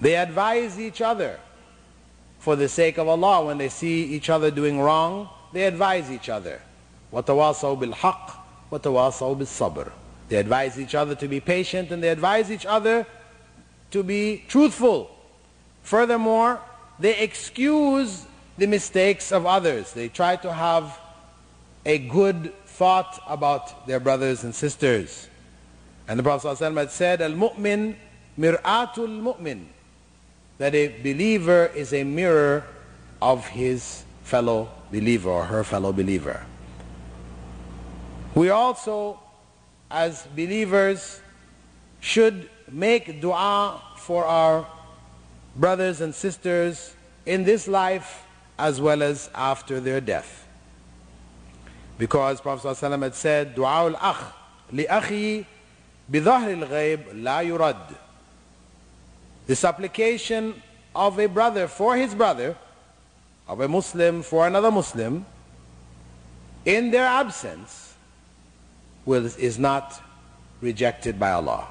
They advise each other for the sake of Allah. When they see each other doing wrong, they advise each other. وَتَوَاصَوْا بِالْحَقِّ وَتَوَاصَوْا بِالصَّبْرِ. They advise each other to be patient, and they advise each other to be truthful. Furthermore, they excuse the mistakes of others. They try to have a good thought about their brothers and sisters. And the Prophet ﷺ had said, Al-Mu'min mir'atul mu'min, that a believer is a mirror of his fellow believer or her fellow believer. We also, as believers, should make dua for our brothers and sisters in this life as well as after their death. Because Prophet ﷺ had said, Dua al-akh li akhi bi dhahril ghaib la yurad. The supplication of a brother for his brother, of a Muslim for another Muslim, in their absence, will, is not rejected by Allah.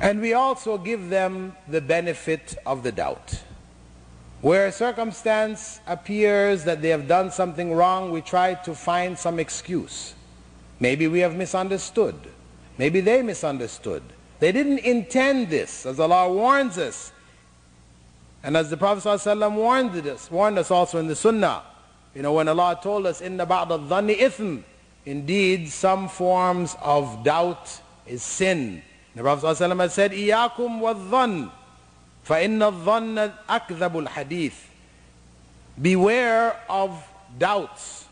And we also give them the benefit of the doubt. Where a circumstance appears that they have done something wrong, we try to find some excuse. Maybe we have misunderstood. Maybe they misunderstood. They didn't intend this, as Allah warns us. And as the Prophet ﷺ warned us, warned us also in the Sunnah, you know, when Allah told us, Inna ba'd al-dhanni ithm, indeed, some forms of doubt is sin. The Prophet ﷺ has said, Iyakum wa-dhann, فَإِنَّ الظَّنَّ أَكْذَبُ الْحَدِيثِ. Beware of doubts.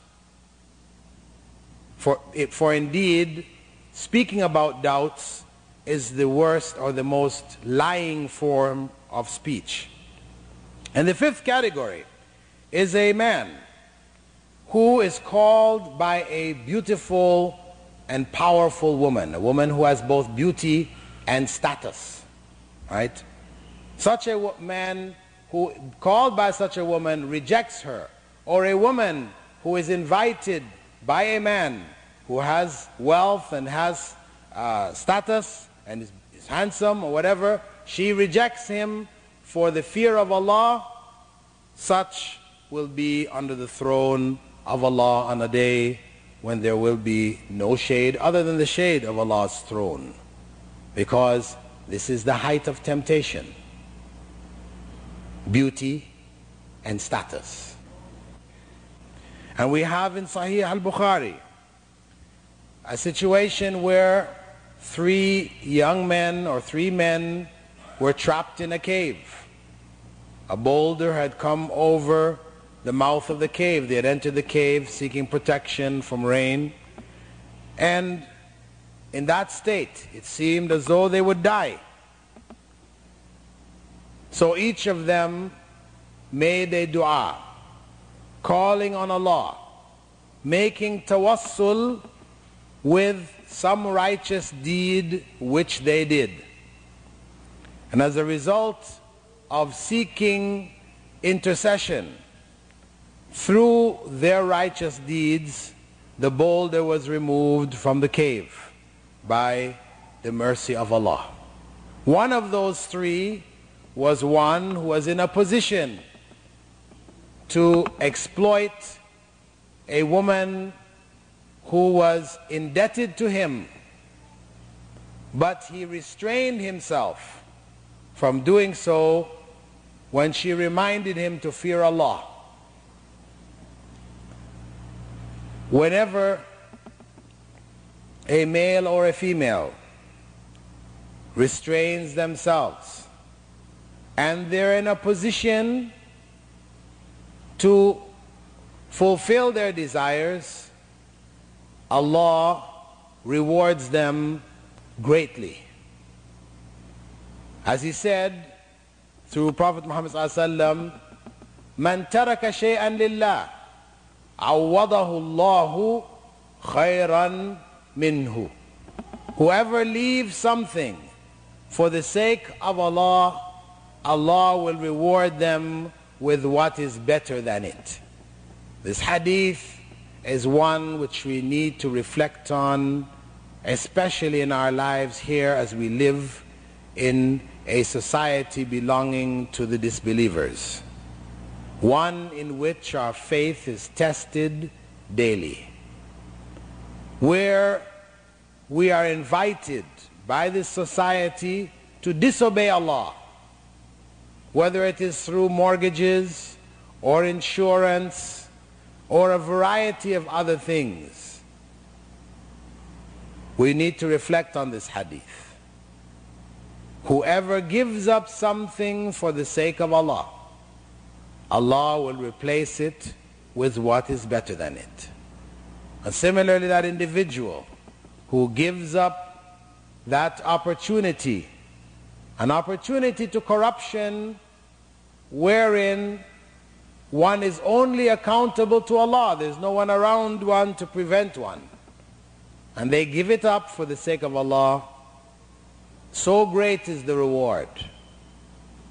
For, for indeed, speaking about doubts is the worst or the most lying form of speech. And the fifth category is a man who is called by a beautiful and powerful woman, a woman who has both beauty and status, right? Such a man who, called by such a woman, rejects her, or a woman who is invited by a man who has wealth and has uh, status and is, is handsome or whatever, she rejects him for the fear of Allah, such will be under the throne of Allah on a day when there will be no shade other than the shade of Allah's throne. Because this is the height of temptation. Beauty and status. And we have in Sahih al-Bukhari a situation where three young men or three men were trapped in a cave. A boulder had come over the mouth of the cave. They had entered the cave seeking protection from rain. And in that state, it seemed as though they would die. So each of them made a dua, calling on Allah, making tawassul with some righteous deed which they did. And as a result of seeking intercession through their righteous deeds, the boulder was removed from the cave by the mercy of Allah. One of those three was one who was in a position to exploit a woman who was indebted to him, but he restrained himself from doing so when she reminded him to fear Allah. Whenever a male or a female restrains themselves and they're in a position to fulfill their desires, Allah rewards them greatly. As he said through Prophet Muhammad ﷺ, Man taraka shay'an lillah, awadahu Allahu khayran minhu. Whoever leaves something for the sake of Allah, Allah will reward them with what is better than it. This hadith is one which we need to reflect on, especially in our lives here as we live in a society belonging to the disbelievers. One in which our faith is tested daily. Where we are invited by this society to disobey Allah, whether it is through mortgages or insurance or a variety of other things. We need to reflect on this hadith. Whoever gives up something for the sake of Allah, Allah will replace it with what is better than it. And similarly, that individual who gives up that opportunity, an opportunity to corruption wherein one is only accountable to Allah, there's no one around one to prevent one, and they give it up for the sake of Allah, so great is the reward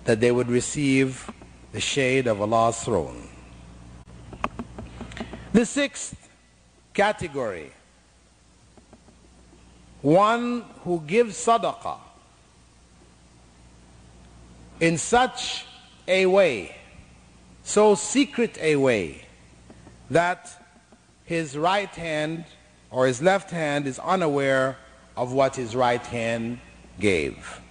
that they would receive the shade of Allah's throne. The sixth category, one who gives sadaqah in such a way, so secret a way, that his right hand or his left hand is unaware of what his right hand gave.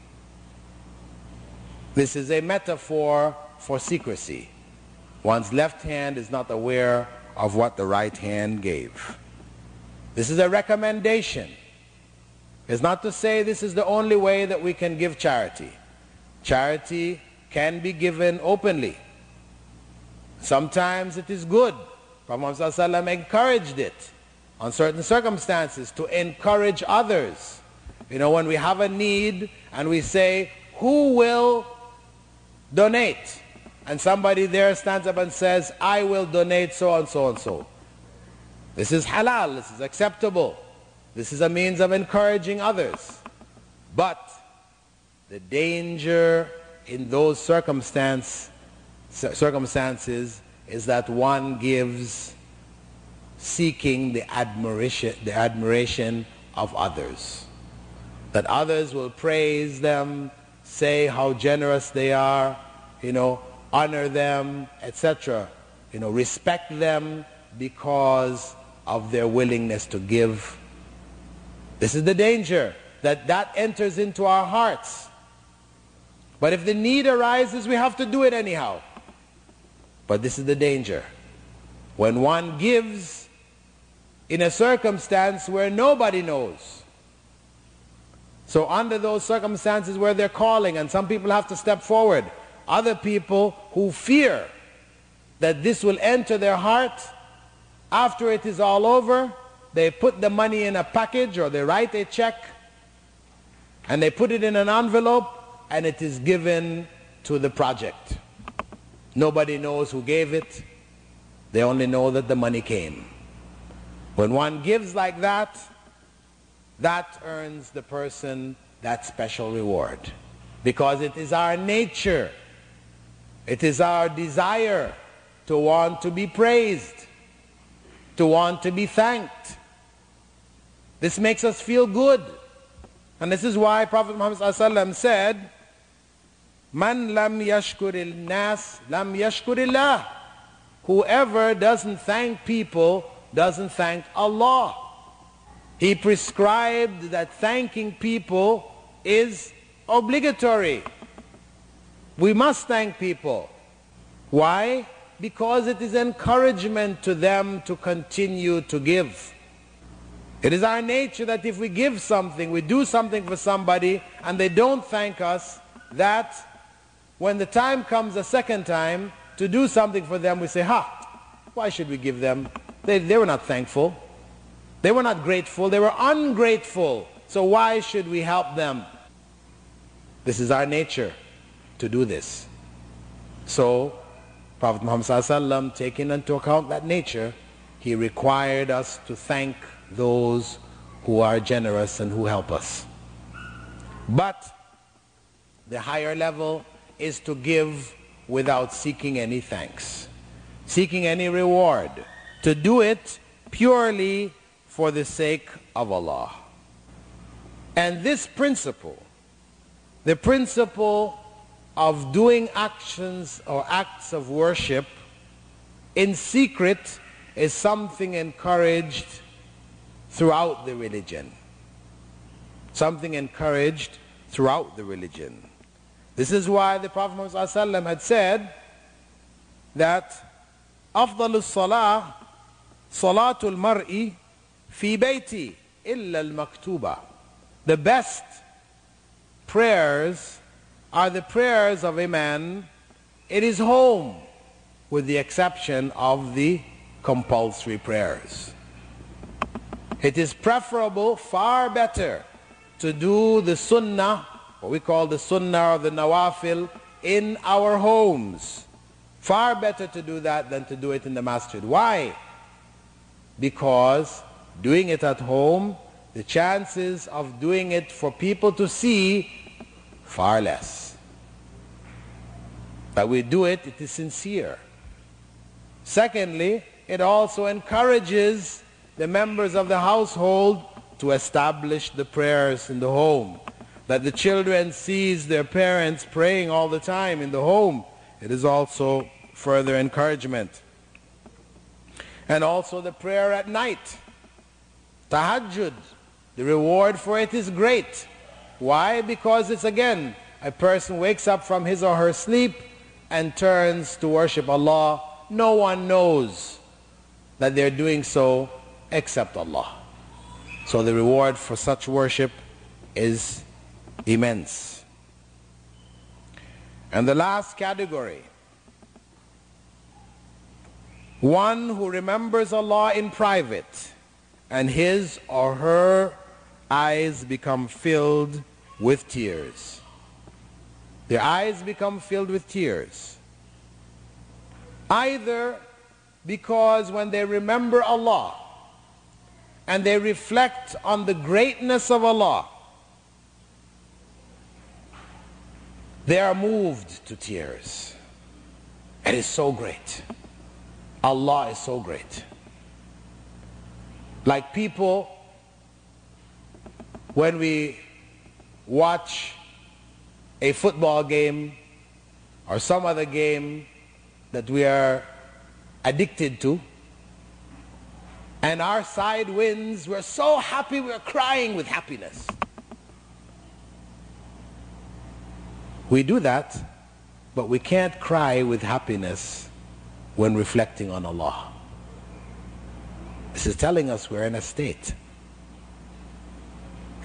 This is a metaphor for secrecy. One's left hand is not aware of what the right hand gave. This is a recommendation. It's not to say this is the only way that we can give charity. Charity can be given openly. Sometimes it is good. Prophet ﷺ encouraged it on certain circumstances to encourage others. You know, when we have a need and we say, who will donate? And somebody there stands up and says, I will donate so and so and so. This is halal, this is acceptable. This is a means of encouraging others. But the danger in those circumstance, circumstances is that one gives seeking the admiration, the admiration of others. That others will praise them, say how generous they are, you know, honor them, et cetera. You know, respect them because of their willingness to give. This is the danger, that that enters into our hearts. But if the need arises, we have to do it anyhow. But this is the danger. When one gives in a circumstance where nobody knows. So under those circumstances where they're calling, and some people have to step forward, other people who fear that this will enter their heart, after it is all over, they put the money in a package or they write a check and they put it in an envelope and it is given to the project. Nobody knows who gave it. They only know that the money came. When one gives like that, that earns the person that special reward. Because it is our nature. It is our desire to want to be praised, to want to be thanked. This makes us feel good. And this is why Prophet Muhammad ﷺ said, "Man lam yashkuril nas, lam yashkurillah." Whoever doesn't thank people, doesn't thank Allah. He prescribed that thanking people is obligatory. We must thank people. Why? Because it is encouragement to them to continue to give. It is our nature that if we give something, we do something for somebody and they don't thank us, that when the time comes a second time to do something for them, we say, ha, why should we give them? They, they were not thankful. They were not grateful. They were ungrateful. So why should we help them? This is our nature to do this. So Prophet Muhammad ﷺ, taking into account that nature, he required us to thank those who are generous and who help us. But the higher level is to give without seeking any thanks, seeking any reward, to do it purely for the sake of Allah. And this principle, the principle of doing actions or acts of worship in secret, is something encouraged throughout the religion. Something encouraged throughout the religion. This is why the Prophet Muhammad ﷺ had said that Afdalus Salah, Salatul Mar'i Fi Bayti Illa Al-Maktuba. The best prayers are the prayers of a man in his home, with the exception of the compulsory prayers. It is preferable, far better, to do the sunnah, what we call the sunnah or the nawafil, in our homes. Far better to do that than to do it in the masjid. Why? Because doing it at home, the chances of doing it for people to see, far less. But we do it, it is sincere. Secondly, it also encourages the members of the household to establish the prayers in the home. That the children sees their parents praying all the time in the home, it is also further encouragement. And also the prayer at night. Tahajjud, the reward for it is great. Why? Because it's again, a person wakes up from his or her sleep and turns to worship Allah. No one knows that they're doing so except Allah. So the reward for such worship is immense. And the last category, one who remembers Allah in private, and his or her eyes become filled with tears. Their eyes become filled with tears. Either because when they remember Allah and they reflect on the greatness of Allah, they are moved to tears. It is so great. Allah is so great. Like people, when we watch a football game or some other game that we are addicted to, and our side wins, we're so happy, we're crying with happiness. We do that, but we can't cry with happiness when reflecting on Allah. This is telling us we're in a state.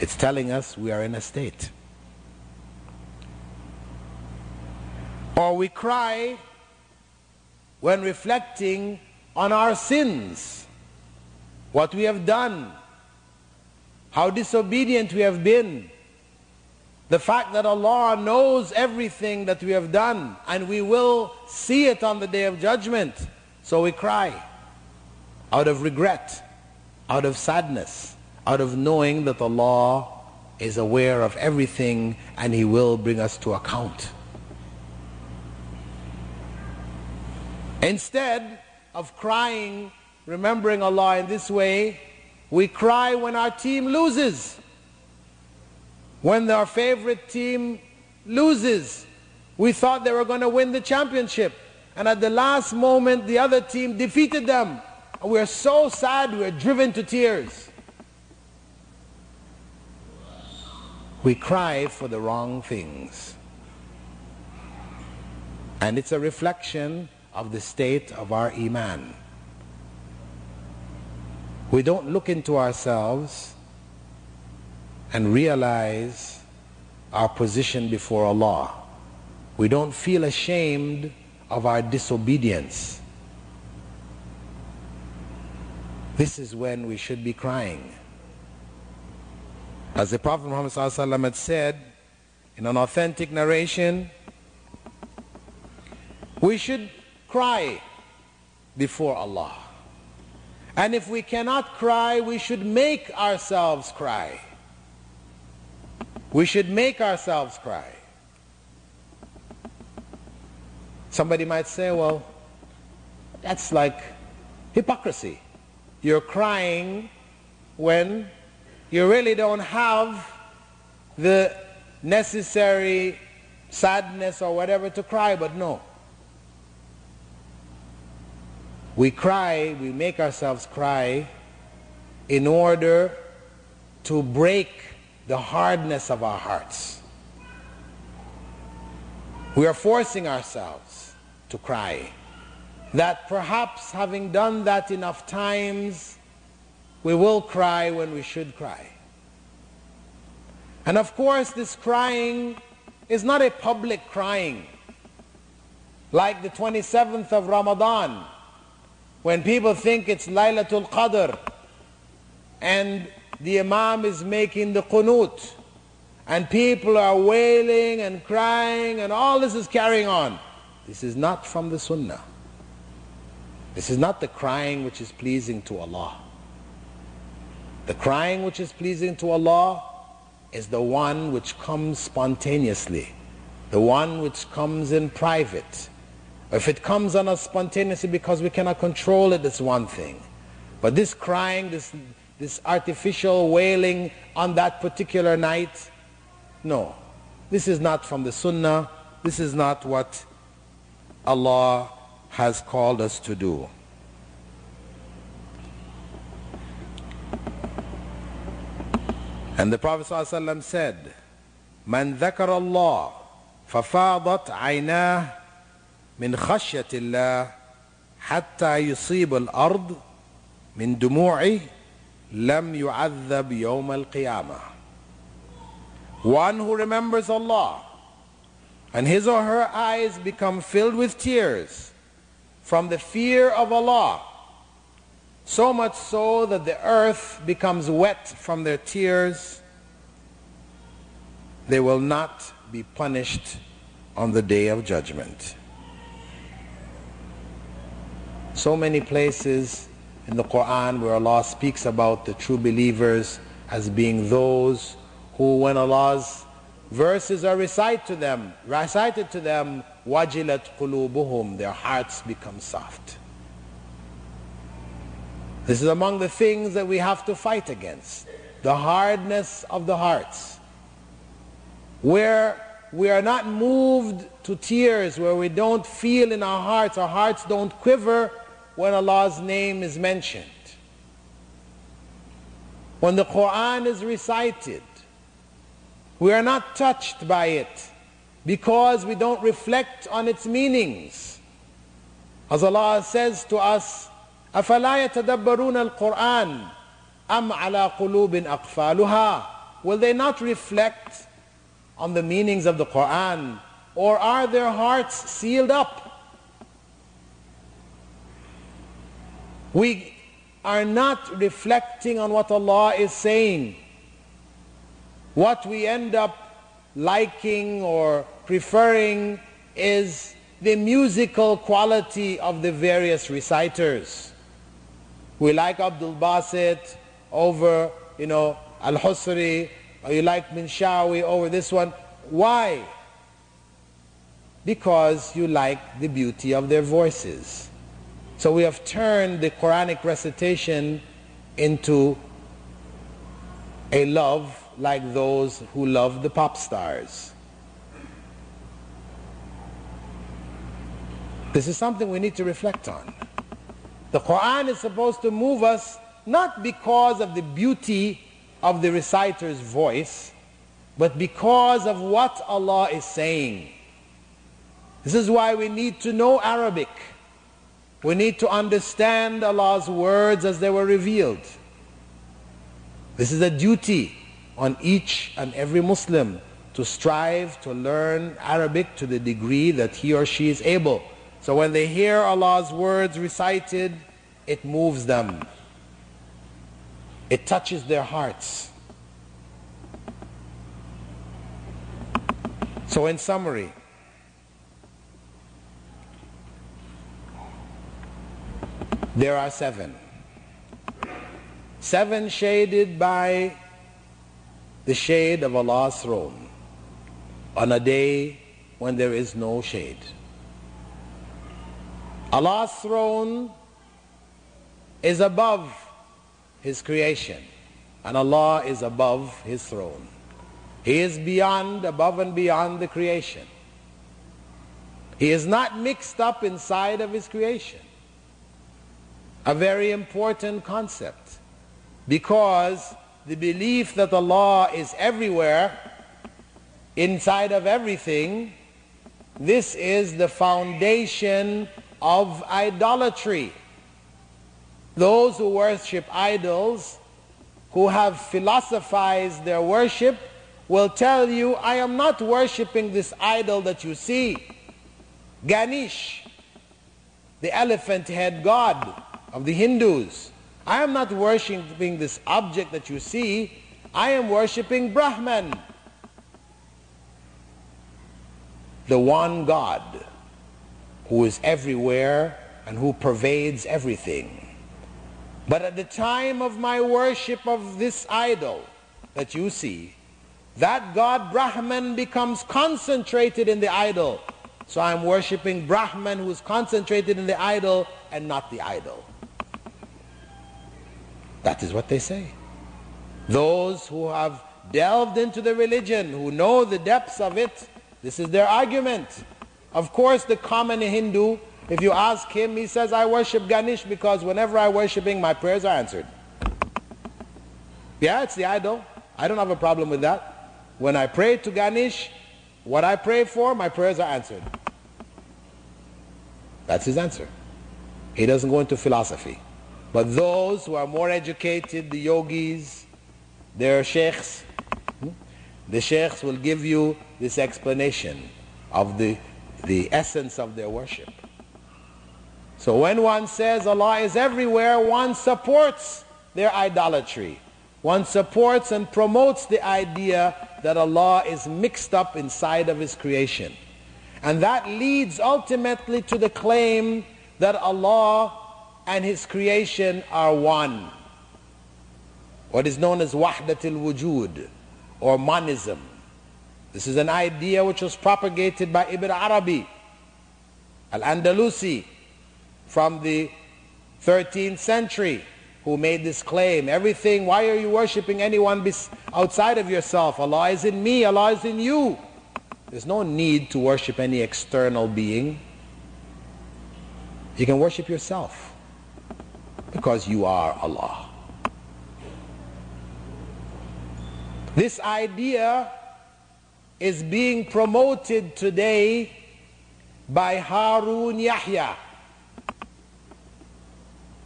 It's telling us we are in a state. Or we cry when reflecting on our sins, what we have done, how disobedient we have been, the fact that Allah knows everything that we have done and we will see it on the Day of Judgment. So we cry out of regret, out of sadness, out of knowing that Allah is aware of everything and He will bring us to account. Instead of crying, remembering Allah in this way, we cry when our team loses. When our favorite team loses, we thought they were going to win the championship. And at the last moment, the other team defeated them. We are so sad, we are driven to tears. We cry for the wrong things. And it's a reflection of the state of our Iman. We don't look into ourselves and realize our position before Allah. We don't feel ashamed of our disobedience. This is when we should be crying. As the Prophet Muhammad sallallahu alaihi wasallam had said in an authentic narration, we should cry before Allah. And if we cannot cry, we should make ourselves cry. We should make ourselves cry. Somebody might say, well, that's like hypocrisy. You're crying when you really don't have the necessary sadness or whatever to cry, but no. We cry, we make ourselves cry in order to break the hardness of our hearts. We are forcing ourselves to cry. That perhaps having done that enough times, we will cry when we should cry. And of course, this crying is not a public crying. Like the twenty-seventh of Ramadan, when people think it's Laylatul Qadr, and the Imam is making the qunut, and people are wailing and crying, and all this is carrying on. This is not from the Sunnah. This is not the crying which is pleasing to Allah. The crying which is pleasing to Allah is the one which comes spontaneously, the one which comes in private. If it comes on us spontaneously because we cannot control it, it's one thing. But this crying, this, this artificial wailing on that particular night, no. This is not from the Sunnah. This is not what Allah has called us to do. And the Prophet ﷺ said, "Man dhakara Allah, fafadat aynah min khashyatillah, hatta yusib al-ard min dumu'i, lam yu'adhab yawm al-qiyamah." One who remembers Allah, and his or her eyes become filled with tears from the fear of Allah, so much so that the earth becomes wet from their tears, they will not be punished on the day of judgment. So many places in the Quran where Allah speaks about the true believers as being those who, when Allah's verses are recited to them, recited to them, wajilat qulubuhum, their hearts become soft. This is among the things that we have to fight against, the hardness of the hearts, where we are not moved to tears, where we don't feel in our hearts, our hearts don't quiver when Allah's name is mentioned, when the Quran is recited. We are not touched by it because we don't reflect on its meanings. As Allah says to us, أَفَلَا يَتَدَبَّرُونَ الْقُرْآنَ أَمْ عَلَىٰ قُلُوبٍ أَقْفَالُهَا. Will they not reflect on the meanings of the Qur'an, or are their hearts sealed up? We are not reflecting on what Allah is saying. What we end up liking or preferring is the musical quality of the various reciters. We like Abdul Basit over, you know, Al-Husri, or you like Minshawi over this one. Why? Because you like the beauty of their voices. So we have turned the Quranic recitation into a love like those who love the pop stars. This is something we need to reflect on. The Qur'an is supposed to move us not because of the beauty of the reciter's voice, but because of what Allah is saying. This is why we need to know Arabic. We need to understand Allah's words as they were revealed. This is a duty on each and every Muslim to strive to learn Arabic to the degree that he or she is able. So when they hear Allah's words recited, it moves them. It touches their hearts. So in summary, there are seven. Seven shaded by the shade of Allah's throne on a day when there is no shade. Allah's throne is above His creation, and Allah is above His throne. He is beyond, above and beyond the creation. He is not mixed up inside of His creation. A very important concept, because the belief that Allah is everywhere, inside of everything, this is the foundation of idolatry. Those who worship idols, who have philosophized their worship, will tell you, I am not worshiping this idol that you see. Ganesh, the elephant-head god of the Hindus. I am not worshipping this object that you see. I am worshipping Brahman, the one God who is everywhere and who pervades everything. But at the time of my worship of this idol that you see, that God Brahman becomes concentrated in the idol. So I'm worshipping Brahman, who is concentrated in the idol and not the idol. That is what they say. Those who have delved into the religion, who know the depths of it, this is their argument. Of course, the common Hindu, if you ask him, he says, I worship Ganesh because whenever I worship him, my prayers are answered. Yeah, it's the idol. I don't have a problem with that. When I pray to Ganesh, what I pray for, my prayers are answered. That's his answer. He doesn't go into philosophy. But those who are more educated, the yogis, their sheikhs, the sheikhs will give you this explanation of the, the essence of their worship. So when one says Allah is everywhere, one supports their idolatry. One supports and promotes the idea that Allah is mixed up inside of His creation. And that leads ultimately to the claim that Allah and His creation are one. What is known as Wahdatul Wujud, or monism. This is an idea which was propagated by Ibn Arabi, Al-Andalusi, from the thirteenth century, who made this claim. Everything, why are you worshipping anyone outside of yourself? Allah is in me, Allah is in you. There's no need to worship any external being. You can worship yourself, because you are Allah. This idea is being promoted today by Harun Yahya.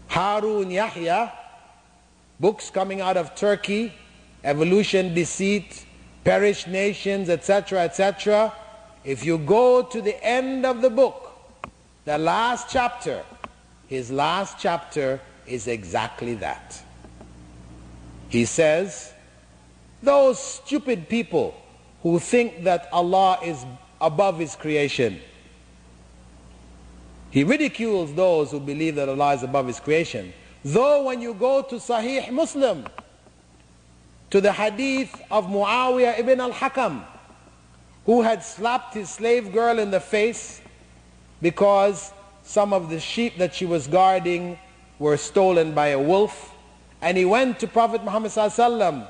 Harun Yahya, books coming out of Turkey, Evolution, Deceit, Perished Nations, et cetera, et cetera. If you go to the end of the book, the last chapter, his last chapter is exactly that. He says, those stupid people who think that Allah is above His creation. He ridicules those who believe that Allah is above His creation. Though when you go to Sahih Muslim, to the hadith of Muawiyah ibn al-Hakam, who had slapped his slave girl in the face because some of the sheep that she was guarding were stolen by a wolf, and he went to Prophet Muhammad ﷺ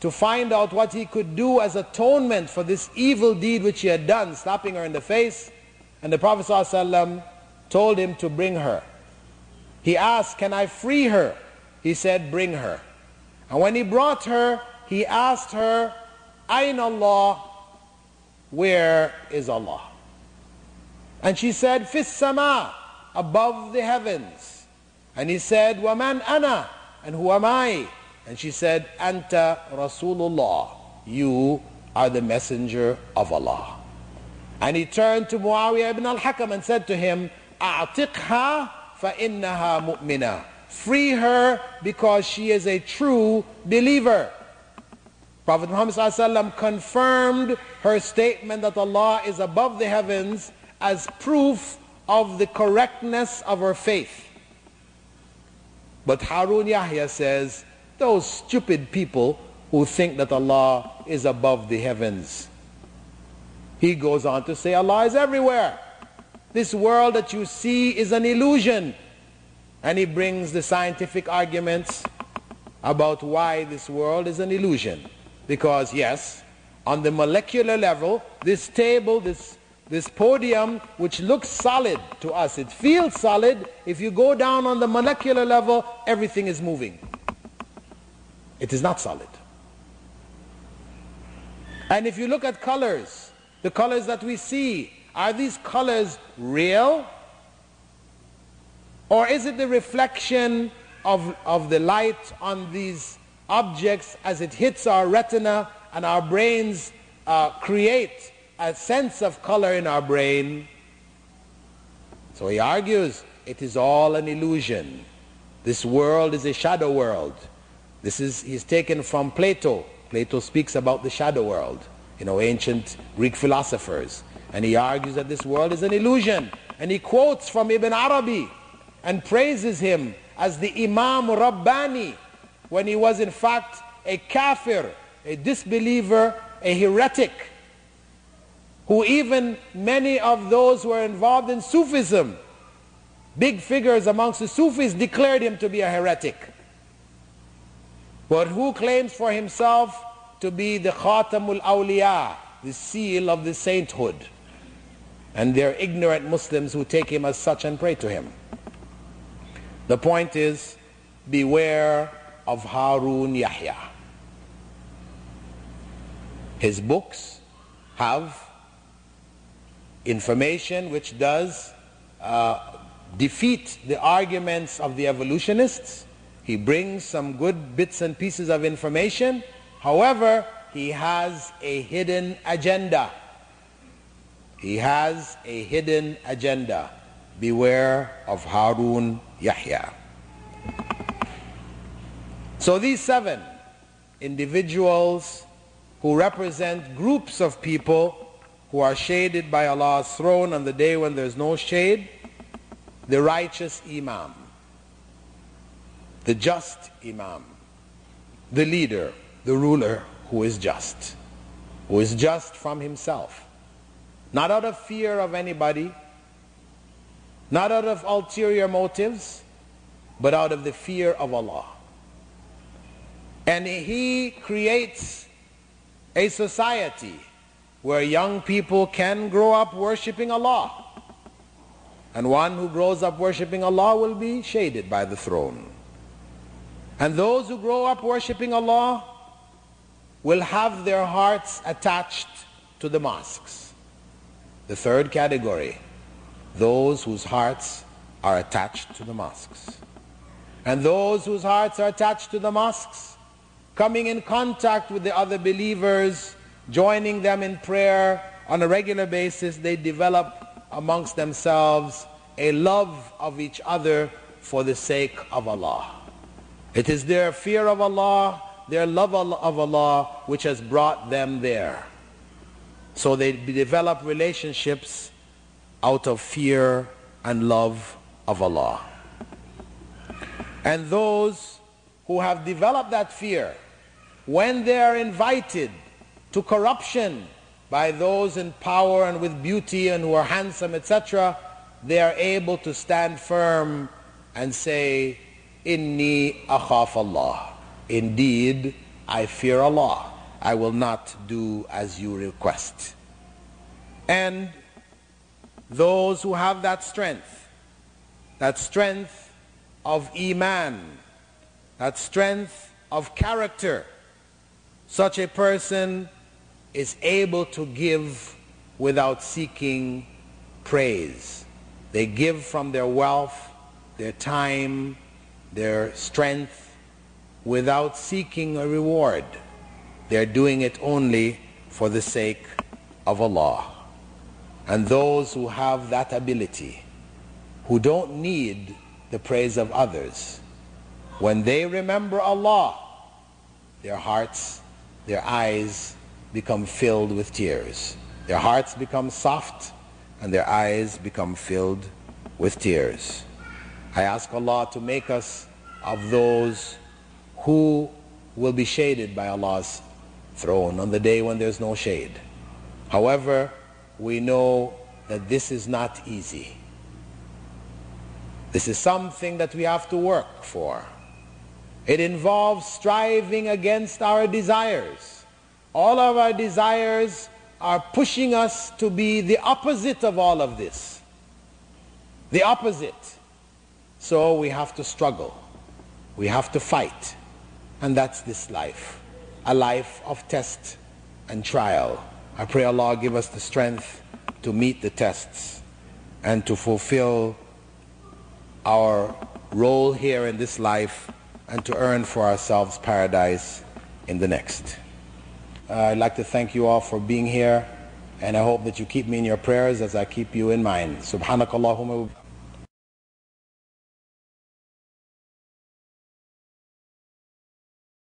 to find out what he could do as atonement for this evil deed which he had done, slapping her in the face. And the Prophet ﷺ told him to bring her. He asked, can I free her? He said, bring her. And when he brought her, he asked her, Ayn Allah, where is Allah? And she said, Fis sama, above the heavens. And he said, Waman ana, and who am I? And she said, Anta Rasulullah, you are the messenger of Allah. And he turned to Muawiyah ibn al-Hakam and said to him, A'tiqha fa innaha mu'mina. Free her because she is a true believer. Prophet Muhammad ﷺ confirmed her statement that Allah is above the heavens as proof of the correctness of her faith. But Harun Yahya says, those stupid people who think that Allah is above the heavens. He goes on to say Allah is everywhere. This world that you see is an illusion. And he brings the scientific arguments about why this world is an illusion. Because yes, on the molecular level, this table, this, this podium, which looks solid to us, it feels solid. If you go down on the molecular level, everything is moving. It is not solid. And if you look at colors, the colors that we see, are these colors real? Or is it the reflection of, of the light on these objects as it hits our retina, and our brains uh, create a sense of color in our brain? So he argues it is all an illusion. This world is a shadow world. This is, he's taken from Plato. Plato speaks about the shadow world, you know, ancient Greek philosophers. And he argues that this world is an illusion. And he quotes from Ibn Arabi and praises him as the Imam Rabbani, when he was in fact a kafir, a disbeliever, a heretic, who even many of those who were involved in Sufism, big figures amongst the Sufis, declared him to be a heretic. But who claims for himself to be the Khatamul Awliya, the seal of the sainthood? And they're ignorant Muslims who take him as such and pray to him. The point is, beware of Harun Yahya. His books have information which does uh, defeat the arguments of the evolutionists. He brings some good bits and pieces of information. However, he has a hidden agenda. He has a hidden agenda. Beware of Harun Yahya. So these seven individuals who represent groups of people who are shaded by Allah's throne on the day when there's no shade: the righteous Imam, the just Imam, the leader, the ruler who is just, who is just from himself, not out of fear of anybody, not out of ulterior motives, but out of the fear of Allah. And he creates a society where young people can grow up worshipping Allah. And one who grows up worshipping Allah will be shaded by the throne. And those who grow up worshipping Allah will have their hearts attached to the mosques. The third category, those whose hearts are attached to the mosques. And those whose hearts are attached to the mosques, coming in contact with the other believers, joining them in prayer on a regular basis, they develop amongst themselves a love of each other for the sake of Allah. It is their fear of Allah, their love of Allah, which has brought them there. So they develop relationships out of fear and love of Allah. And those who have developed that fear, when they are invited to corruption by those in power and with beauty and who are handsome, et cetera, they are able to stand firm and say, "Inni akhaf Allah." Indeed, I fear Allah. I will not do as you request. And those who have that strength, that strength of Iman, that strength of character, such a person is able to give without seeking praise. They give from their wealth, their time, their strength, without seeking a reward. They're doing it only for the sake of Allah. And those who have that ability, who don't need the praise of others, when they remember Allah, their hearts, their eyes become filled with tears. Their hearts become soft and their eyes become filled with tears. I ask Allah to make us of those who will be shaded by Allah's throne on the day when there's no shade. However, we know that this is not easy. This is something that we have to work for. It involves striving against our desires. All of our desires are pushing us to be the opposite of all of this. The opposite. So we have to struggle. We have to fight. And that's this life. A life of test and trial. I pray Allah give us the strength to meet the tests and to fulfill our role here in this life and to earn for ourselves paradise in the next. Uh, I'd like to thank you all for being here, and I hope that you keep me in your prayers as I keep you in mine. Subhanakallahumma.